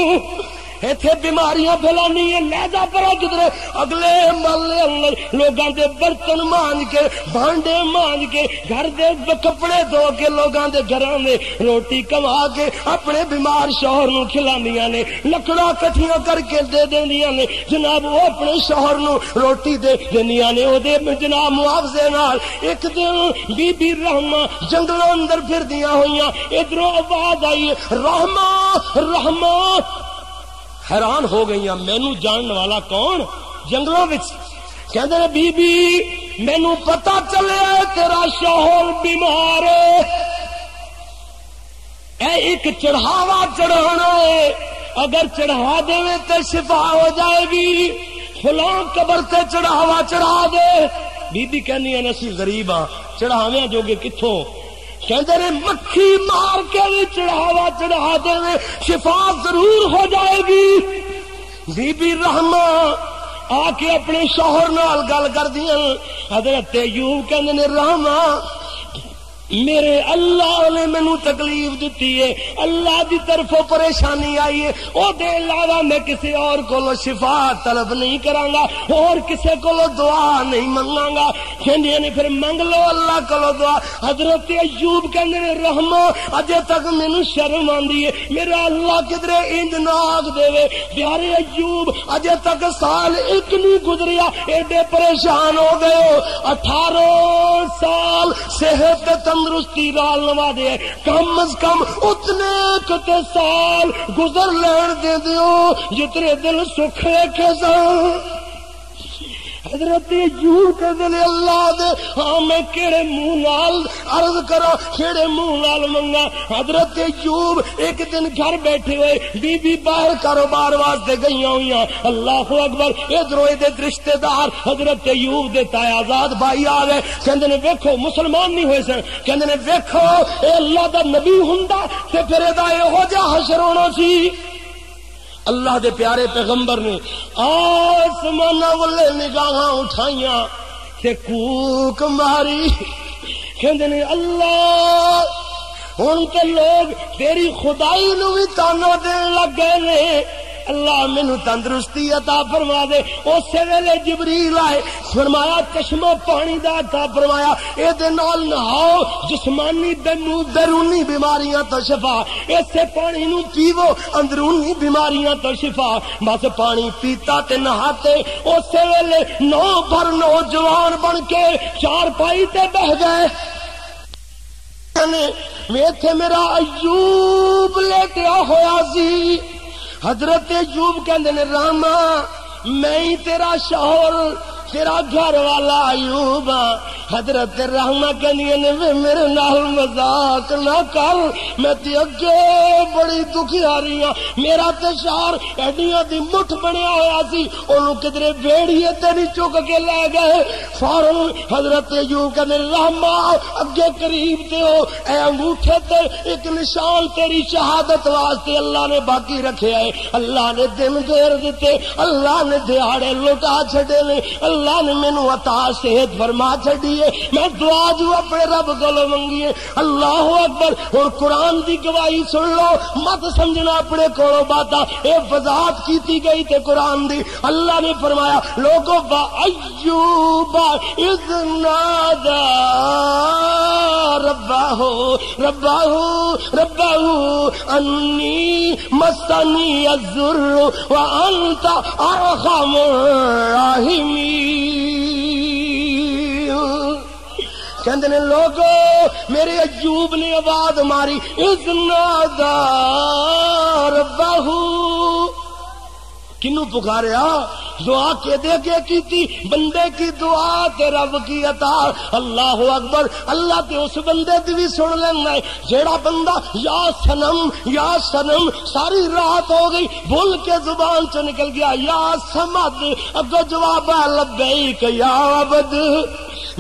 ایتھے بیماریاں پھیلانی ہے لہذا پر جدرے اگلے محلے لوگاں دے برتن مانج کے بھانڈے مانج کے گھر دے کپڑے دھو کے لوگاں دے گھراں دے روٹی کما کے اپنے بیمار شوہر نو کھلاندیاں نے لکڑاں کٹھیاں کر کے دے دیندیاں نے جناب وہ اپنے شوہر نو روٹی دے دیندیاں نے او دے جناب معاوضے نال ایک دن بی بی رحمہ جنگلوں اندر پھردیاں ہویاں ادھروں آواز آئی رحمہ رحمہ حیران ہو گئیاں مینوں جانن والا کون جنگلوں وچ کہندے نے بی بی مینوں پتہ چلے تیرا شوہر بیمار ہے اے ایک چڑھاوا چڑھانا ہے اگر چڑھا دے تو شفا ہو جائے گی فلاں قبر تے چڑھاوا چڑھا دے بی بی کہنی ہے اسی غریب ہاں چڑھاوے جو کہ کتھوں کہندے نے مکھی مار کے بھی چڑھاوا چڑھا دے شفا ضرور ہو جائے گی بی بی رحمہ آ کے اپنے شوہر نال گل کردیاں حضرت ایوب کہندے نے رحمہ میرے اللہ نے مینوں تکلیف دیتی ہے اللہ دی طرفوں پریشانی آئی ہے او دے علاوہ میں کسی اور کولو شفا طلب نہیں کراں گا اور کسے کولو دعا نہیں منگاں گا کہندیاں نے پھر منگ لو اللہ کولو دعا حضرت ایوب کہندے نے رحمو اجے تک مینوں شرم آندی ہے میرا اللہ کدھرے انج نہ آکھ دے وے پیارے ایوب اجے تک سال ایک نہیں گزریا ایڈے پریشان ہو گئے ہو 18 سال صحت تندرستی نال نوا دے کم از کم اتنے کتے سال گزر لین دے دیو جتنے دل سکھ رکھے سن حضرت ایوب کے دل اللہ دے ہاں میں کیڑے منہ نال عرض کراں کیڑے منہ نال منگاں حضرت ایوب ایک دن گھر بیٹھے ہوئے بی بی باہر کاروبار واسطے گئیاں ہوئیاں اللہ اکبر ادھروں دے رشتے دار حضرت ایوب دے تایا زاد بھائی آ گئے کہندے نے ویکھو مسلمان نہیں ہوئے سن کہندے نے ویکھو اے اللہ دا نبی ہوندا تے پھر اے دا ایہو جا حشر ہونا سی اللہ دے پیارے پیغمبر نے آسمان والے نگاہاں اٹھائیاں تے کوک ماری کہندے نے اللہ ہن تے لوگ تیری خدائی نو وی تانا دین لگ گئے نے اللہ مینوں تندرستی عطا فرما دے اسی ویلے جبریل آئے فرمایا چشمہ پانی دا عطا فرمایا اے دے نال نہاؤ جسمانی درونی بیماریاں تو شفا اسے پانی نو پیو اندرونی بیماریاں تو شفا بس پانی پیتا تے نہاتے اسی ویلے نو بھر نوجوان بن کے چارپائی تے بہ گئے ایتھے میرا ایوب لیٹیا ہویا سی حضرت ایوب کہندے نے راما میں ہی تیرا شوہر تیرا گھر والا ایوب حضرت رحمہ کہندیاں نے میرے نال مذاق نہ کر میں تے اگے بڑی دکھی آ رہی ہاں میرا تے شوہر ہڈیاں دی مٹھ بنیا ہوا سی اونوں کدھرے ویڑیے تے نہیں چک کے لے گئے فوراً حضرت ایوب کہندے رحمہ اگے قریب تے ہو اے انگوٹھے تے ایک نشان تیری شہادت واسطے اللہ نے باقی رکھے ہے اللہ نے دن گھیر دیتے اللہ نے دیہڑے لٹا چھڑے نے اللہ نے مینوں عطا صحت فرما چھڈی ہے میں دعا جو اپنے رب کولوں منگی ہے اللہ اکبر اور قرآن دی گواہی سن لو مت سمجھنا اپنے کولوں باتاں اے وضاحت کیتی گئی تے قرآن دی اللہ نے فرمایا لوگوں با ایوب اذ نادی ربہ انی مسنی الضر وانت ارحم الراحمین کہندے نے لوگو میرے ایوب نے آواز ماری اذ نادی ربہ کنوں پکاریا دعا کے دے کے کیتی بندے کی دعا تے رب کی عطا اللہ اکبر اللہ تے اس بندے دی بھی سن لینا ہے جیڑا بندہ یا صنم ساری رات ہو گئی بھول کے زبان چ نکل گیا یا صمد اگو جواب لبیک یا عبد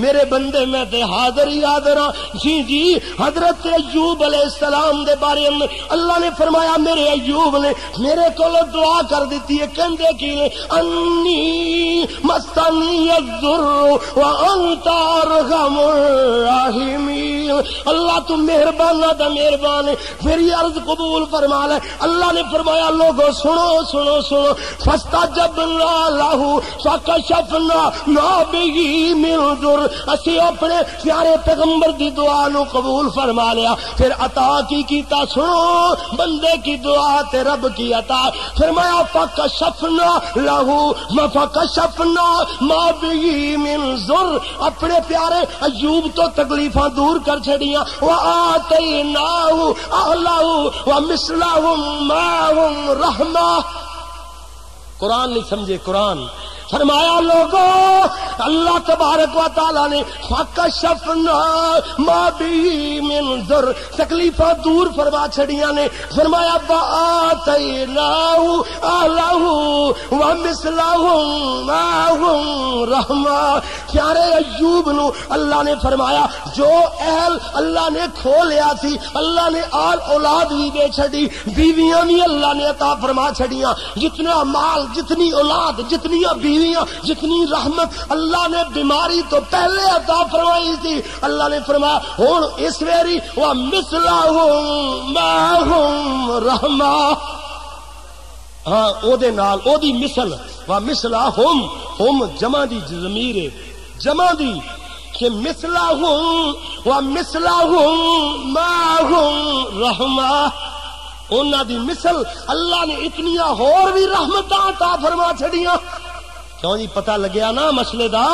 میرے بندے میں تے حاضر ہی حاضر ہاں جی جی حضرت ایوب علیہ السلام دے بارے اندر اللہ نے فرمایا میرے ایوب نے میرے کولو دعا کر دیتی ہے کہندے کی انی مسنی الضر وانت ارحم الراحمین اللہ تو مہربان دا مہربان ہے، میری عرض قبول فرما لے۔ اللہ نے فرمایا لوگوں سنو سنو سنو، فاستجبنا لہ فکشفنا ما بہ من ضر، اسی اپنے پیارے پیغمبر دی دعا نو قبول فرما لیا، پھر عطا کی کیتا، سنو بندے کی دعا تے رب کی عطا، فرمایا فکشفنا لہ ما فکشفنا ما بہ من ضر، اپنے پیارے ایوب تو تکلیفاں دور کر چھڑیاں، وآتیناہ اہلہ ومثلہم معہم رحمہ۔ قرآن نہیں سمجھے قرآن، فرمایا لوگو اللہ تبارک و تعالیٰ نے فکشفنا ما بہ من ضر، تکلیفاں دور فرما چھڑیاں نے، فرمایا وآتیناہ اہلہ ومثلہم معہم رحمہ۔ پیارے ایوب نو اللہ نے فرمایا جو اہل اللہ نے کھو لیا تھی، اللہ نے آل اولاد بھی دے چھڑی، بیویاں بھی اللہ نے عطا فرما چھڑیاں، جتنا مال، جتنی اولاد، جتنی بیویاں، جتنی رحمت اللہ نے بیماری تو پہلے عطا فرمائی تھی، اللہ نے فرمایا ہن اس ویری ومثلہم معہم رحمہ، ہاں او دے نال او دی مثل، ومثلہم ہم جمع دی ضمیر ہے، جمع دی کہ مثلہم ومثلہم معہم رحمہ، انہاں دی مثل اللہ نے اتنیاں ہور بھی رحمتاں عطا فرما چھڑیاں۔ کیوں جی پتہ لگیا نا مسئلے دا،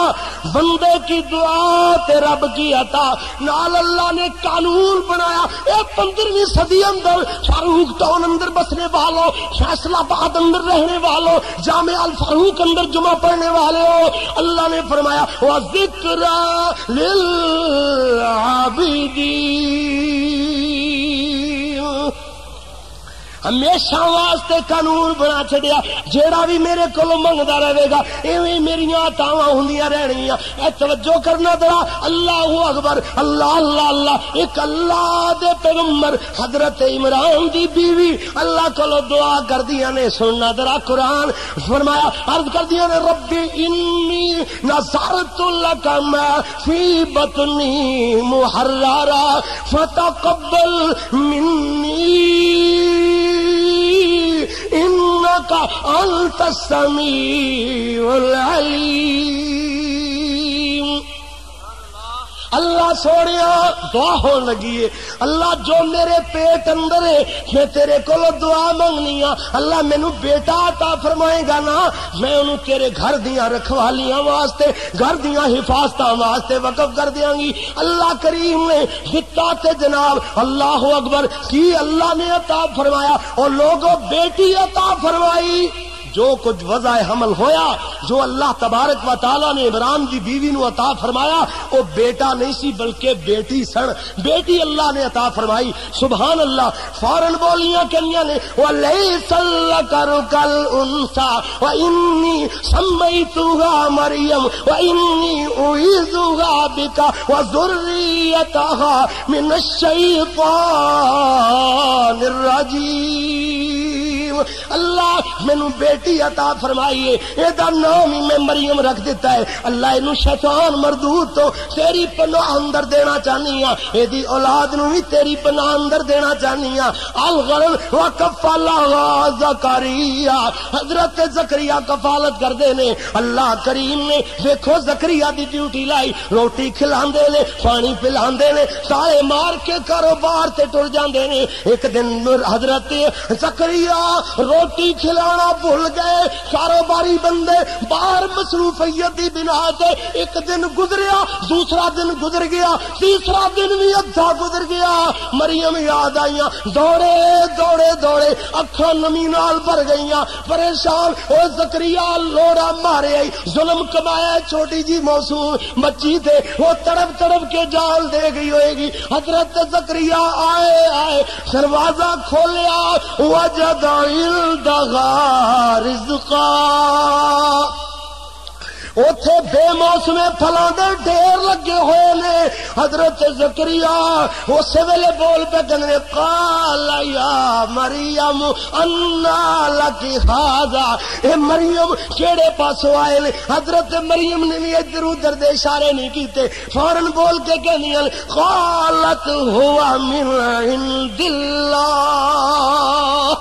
بندے کی دعا تے رب کی عطا، نال اللہ نے قانون بنایا، اے 15ویں صدی اندر فاروق ٹاؤن اندر بسنے والوں، فیصل آباد اندر رہنے والوں، جامع الفاروق اندر جمعہ پڑھنے والے ہو، اللہ نے فرمایا وذکر للعابدین، ہمیشہ واسطے قانون بنا چڑیا، جیڑا بھی میرے کو منگتا رہے گا ایویں میریاں عطاواں ہوندیاں رہنگیاں۔ اے توجہ کرنا ذرا، اللہ اکبر، اللہ اللہ اللہ، ایک اللہ دے پیغمبر حضرت عمران دی بیوی اللہ کولو دعا کردیاں نے، سننا ذرا قرآن، فرمایا عرض کردیاں نے ربی انی نظرت لک ما فی بطنی محررا فتقبل منی إنك أنت السميع العليم۔ اللہ سوڑیا دعا ہون لگی ہے، اللہ جو میرے پیٹ اندر ہے میں تیرے کولو دعا منگنی ہاں، اللہ مینوں بیٹا عطا فرمائے گا نا، میں انہوں تیرے گھر دیاں رکھوالیاں واسطے، گھر دیاں حفاظتاں واسطے وقف کر دیاں گی۔ اللہ کریم نے حتا تے جناب، اللہ اکبر، کی اللہ نے عطا فرمایا، اور لوگوں بیٹی عطا فرمائی، جو کچھ وضع حمل ہویا جو اللہ تبارک و تعالیٰ نے عمران دی بیوی نو عطا فرمایا، وہ بیٹا نہیں سی بلکہ بیٹی سن، بیٹی اللہ نے عطا فرمائی۔ سبحان اللہ، فوراً بولیاں کنیاں نے وَلَيْسَ لَكَ رُكَ الْأُنْثَى وَإِنِّي سَمَّيْتُهَا مَرْيَمْ وَإِنِّي أُعِيذُهَا بِكَ وَذُرِّيَّتَهَا مِنَ الشَّيْطَانِ الرَّجِيمِ۔ اللہ مینوں بیٹی عطا فرمائیے، اے دا نام ہی میں مریم رکھ دیتا ہے، اللہ اینو شیطان مردود تو تیری پناہ اندر دینا چاہنی ہاں، اے دی اولاد نو بھی تیری پناہ اندر دینا چاہنی ہاں۔ الغرض وکفلھا زکریا، حضرت زکریا کفالت کردے نے، اللہ کریم نے دیکھو زکریا دی ڈیوٹی لائی، روٹی کھلاندے نے، پانی پلاندے نے، سائے مار کے کاروبار تے ٹر جاندے نے۔ ایک دن حضرت زکریا روٹی کھلانا بھول گئے، کاروباری بندے باہر مصروفیت دی بنا تے، ایک دن گزریا، دوسرا دن گزر گیا، تیسرا دن بھی ادھا گزر گیا، مریم یاد آئیاں، دوڑے دوڑے دوڑے، اکھاں نمی نال بھر گئیاں، پریشان، او زکریا لوڑا مارے آئی، ظلم کمایا، چھوٹی جی موصول بچی تھے، وہ تڑپ تڑپ کے جال دے گئی ہوئے گی۔ حضرت زکریا آئے آئے، دروازہ کھولیا، وجد عندها رزقا، اوتھے بے موسمے پھلاں دے ڈھیر لگے ہوئے نے. حضرت زکریا اس ویلے بول پے کہندے قال یا مریم انا لک ھذا، اے مریم کیڑے پاسوں آئے نے؟ حضرت مریم نے بھی ادھر ادھر دے اشارے نہیں کیتے، فوراً بول کے کہندیاں قالت ہوا من عند اللہ،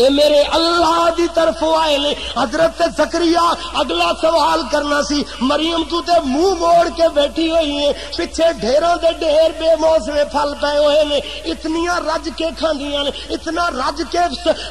اے میرے اللہ دی طرف آئے لے. حضرت زکریا اگلا سوال کرنا سی، مریم تو تے منہ موڑ کے بیٹھی ہوئی ہے، پیچھے ڈھیروں دے ڈھیر بے موسمے پھل پئے ہوئے نے، اتنیاں رج کے کھاندیاں نے، اتنا رج کے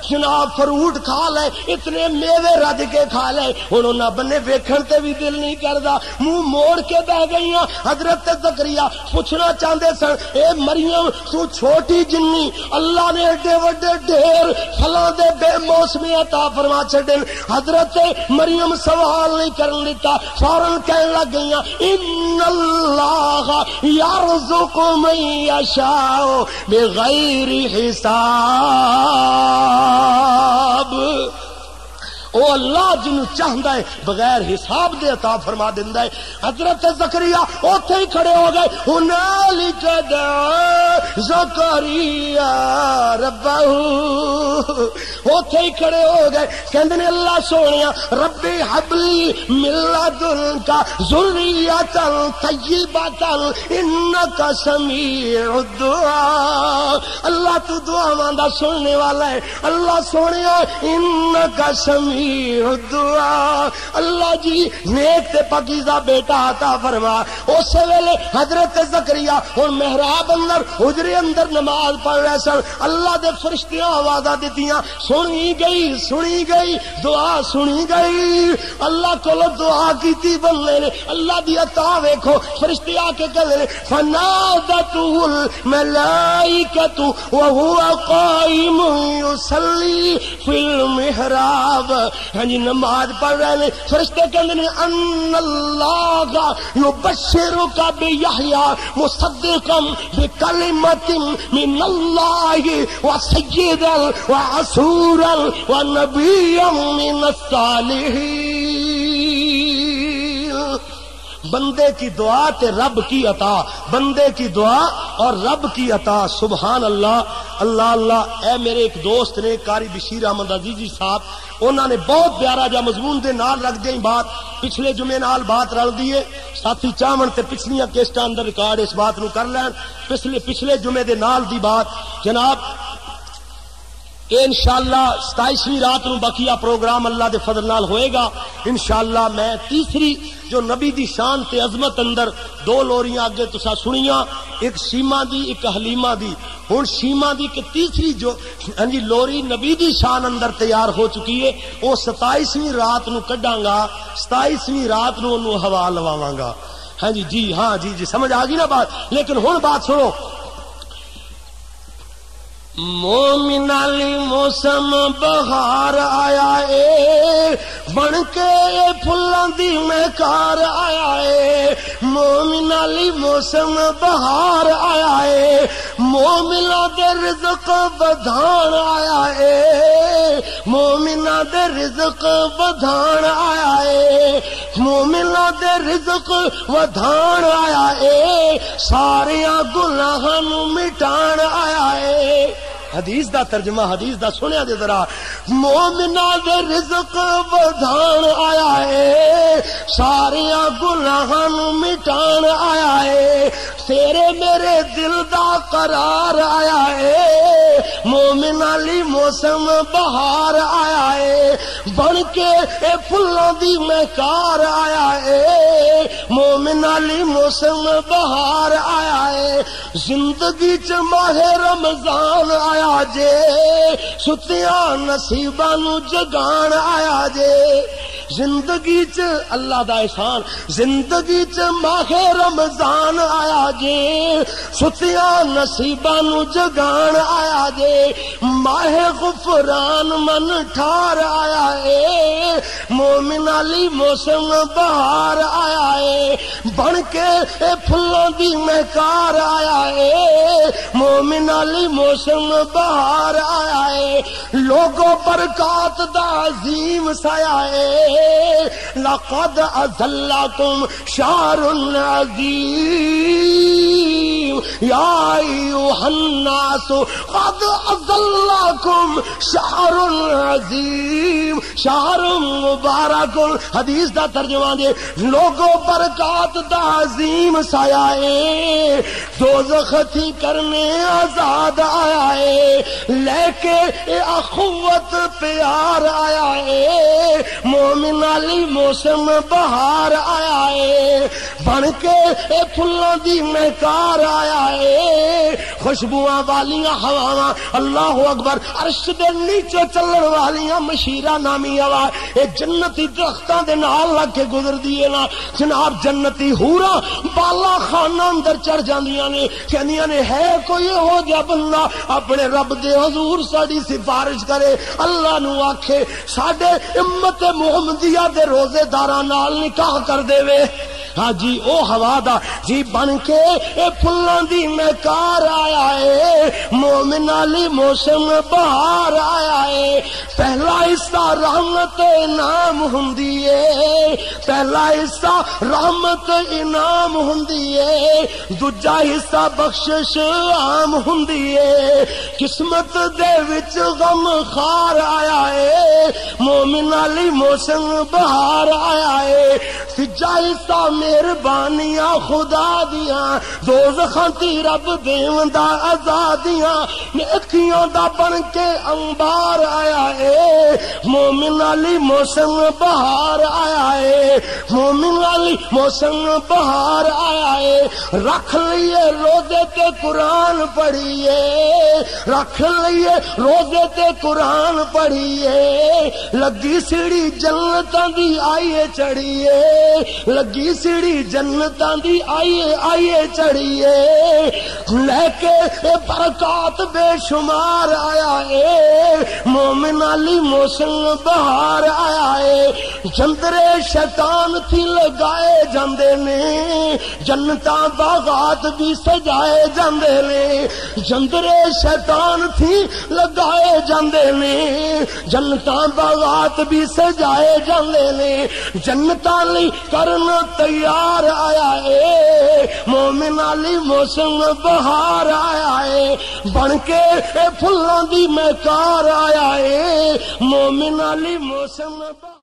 جناب فروٹ کھا لے، اتنے میوے رج کے کھا لے، ہن انہاں بنے ویکھن تے وی دل نہیں کردا، منہ موڑ کے بیٹھ گئیاں. حضرت زکریا پوچھنا چاہندے سن، اے مریم تو چھوٹی جنی، اللہ نے ایڈے وڈے ڈھیر پھلاں دے بے موسمی عطا فرما چھڈن. حضرت مریم سوال نہیں کرن دیتا، فوراً کہن لگ گئیاں ان اللہ یرزق من یشاء بغیر حساب، او اللہ جنوں چاہندا ہے بغیر حساب دے عطا فرما دیندا ہے. حضرت زکریا اوتھے ہی کھڑے ہو گئے. ہنالک دعا زکریا ربہ، اوتھے ہی کھڑے ہو گئے، کہندے نے اللہ سونیا رب ھب لی من لدنک ذریۃ طیبۃ انک سمیع الدعاء، اللہ تو دعاواں دا سننے والا ہے. اللہ سونیا انک سمیع دعا، اللہ جی نیک تے پاکیزہ بیٹا عطا فرما. اس ویلے حضرت زکریا ہن محراب اندر، حجرے اندر نماز پڑھ رہے سن. اللہ دے فرشتیاں آوازاں دتیاں، سنی گئی سنی گئی، دعا سنی گئی. اللہ کولو دعا کیتی بندے نے، اللہ دی عطا ویکھو. فرشتے آ کے کہندے نے فنادته الملائکۃ وهو قائم یصلی فی المحراب، ہاں جی نماز پڑھ رہے ہیں. فرشتے کہندے ہیں ان اللہ یبشرک بیحییٰ مصدقا بکلمۃ من اللہ وسیدا وعسورا ونبیا من الصالحین. بندے کی دعا تے رب کی عطا، بندے کی دعا اور رب کی عطا، سبحان اللہ اللہ اللہ. اے میرے ایک دوست نے قاری بشیر احمد عزیزی صاحب، انہوں نے بہت پیارا جا مضمون دے نال رکھ دیں بات، پچھلے جمعے نال بات رل دی ہے. ساتھی چاہن تے پچھلیاں کیسٹاں اندر ریکارڈ اس بات نو کر لین، پچھلے جمعے دے نال دی بات. جناب اے انشاءاللہ 27ویں رات نو بقیہ پروگرام اللہ دے فضل نال ہوئے گا انشاءاللہ. میں تیسری جو نبی دی شان تے عظمت اندر دو لوریاں اگے تسا سنیاں، ایک شیما دی ایک حلیمہ دی. ہن شیما دی کہ تیسری جو ہاں جی لوری نبی دی شان اندر تیار ہو چکی ہے، او 27ویں رات نو کڈاں گا، 27ویں رات نو انہوں ہوا لواواں گا. ہاں جی جی ہاں جی جی سمجھ آ گئی نا بات. لیکن ہن بات سنو، مومن علی موسم بہار آیا اے، بن کے پھلاں دی مہکار آیا اے. مومن علی موسم بہار آیا اے، مومنا دے رزق بدھان آیا اے، مومنا دے رزق بدھان آیا اے، مومنا دے رزق بدھان آیا اے، سارے گناہاں نوں مٹان آیا اے. حدیث دا ترجمہ، حدیث دا سنیا دے ذرا، مومنا دے رزق بدھان آیا ہے، سارے گناہاں نوں مٹان آیا ہے، تیرے میرے دل دا قرار آیا ہے. مومن علی موسم بہار آیا ہے، بن کے اے پھلاں دی مہکار آیا ہے. مومن علی موسم بہار آیا ہے، زندگی چ ماہ رمضان آیا جے، ستیاں نصیباں نوں جگان آیا جے. زندگی چ اللہ دا احسان، زندگی چ ماہ رمضان آیا جے، ستیاں نصیباں نوں جگان آیا جے، ماہ غفران من ٹھار آیا اے، مومن علی موسم بہار آیا ہے بن کے اے پھلوں دی مہکار آیا ہے مومن علی موسم بہار آیا ہے لوگوں برکات دا عظیم سایا ہے لقد اذلکم شعر عظیم یا ایھا الناس قد اذلکم شعر عظیم شعر مبارک حدیث دا ترجمہ دے لوگوں برکات دا عظیم سایا ہے دوزخ تھی کرنے آزاد آیا ہے لے کے اے اخوت پیار آیا ہے مومن علی موسم بہار آیا ہے بن کے اے پھلاں دی مہکار آیا ہے خوشبوؤں والیاں ہواواں اللہ اکبر عرش دے نیچے چلن والیاں مشیرا نامی ہوا اے جنتی درختاں دے نال لگ کے گزر دیے نا جناب جنتی حوراں بالا خانہ اندر چڑھ جاندیاں نے کہندیاں نے ہے کوئی ہو جا بندہ اپنے رب دے حضور ساڈی سفارش کرے اللہ نو آکھے ساڈے امت محمدیہ دے روزے داراں نال نکاح کر دے وے ہاں جی او ہوا دا جی بن کے اے پھلاں دی مہکار آیا ہے مومن علی موسم بہار آیا ہے پہلا حصہ رحمت انعام ہوندی ہے پہلا حصہ رحمت انعام ہوندی ہے دوجا حصہ بخشش عام ہوندی ہے قسمت دے وچ غم خار آیا ہے مومن علی موسم بہار آیا ہے تیجا حصہ مہربانیاں خدا دیاں دوزخاں تے رب دیوندا آزادیاں نیکیاں دا بن کے انبار آیا ہے مومن علی موسم بہار آیا ہے مومن علی موسم بہار آیا ہے رکھ لیے روزے تے قرآن پڑھیے رکھ لیے روزے تے قرآن پڑھیے لگی سیڑھی جنتاں دی آئیے چڑھیے لگی سیڑھی جنتاں دی آئیے آئیے چڑھیے لے کے برکات بے شمار آیا ہے مومن علی موسم بہار آیا ہے جندرے شیطان تھی لگائے جاندے نے جنتاں باغات بھی سجائے جاندے نے جندرے شیطان تھی لگائے جاندے نے جنتاں باغات بھی سجائے جاندے نے جنتاں لئی کرن تیار آیا ہے مومن علی موسم بہار آیا ہے بن کے اے پھلاں دی مہکار آیا ہے مومن علی موسم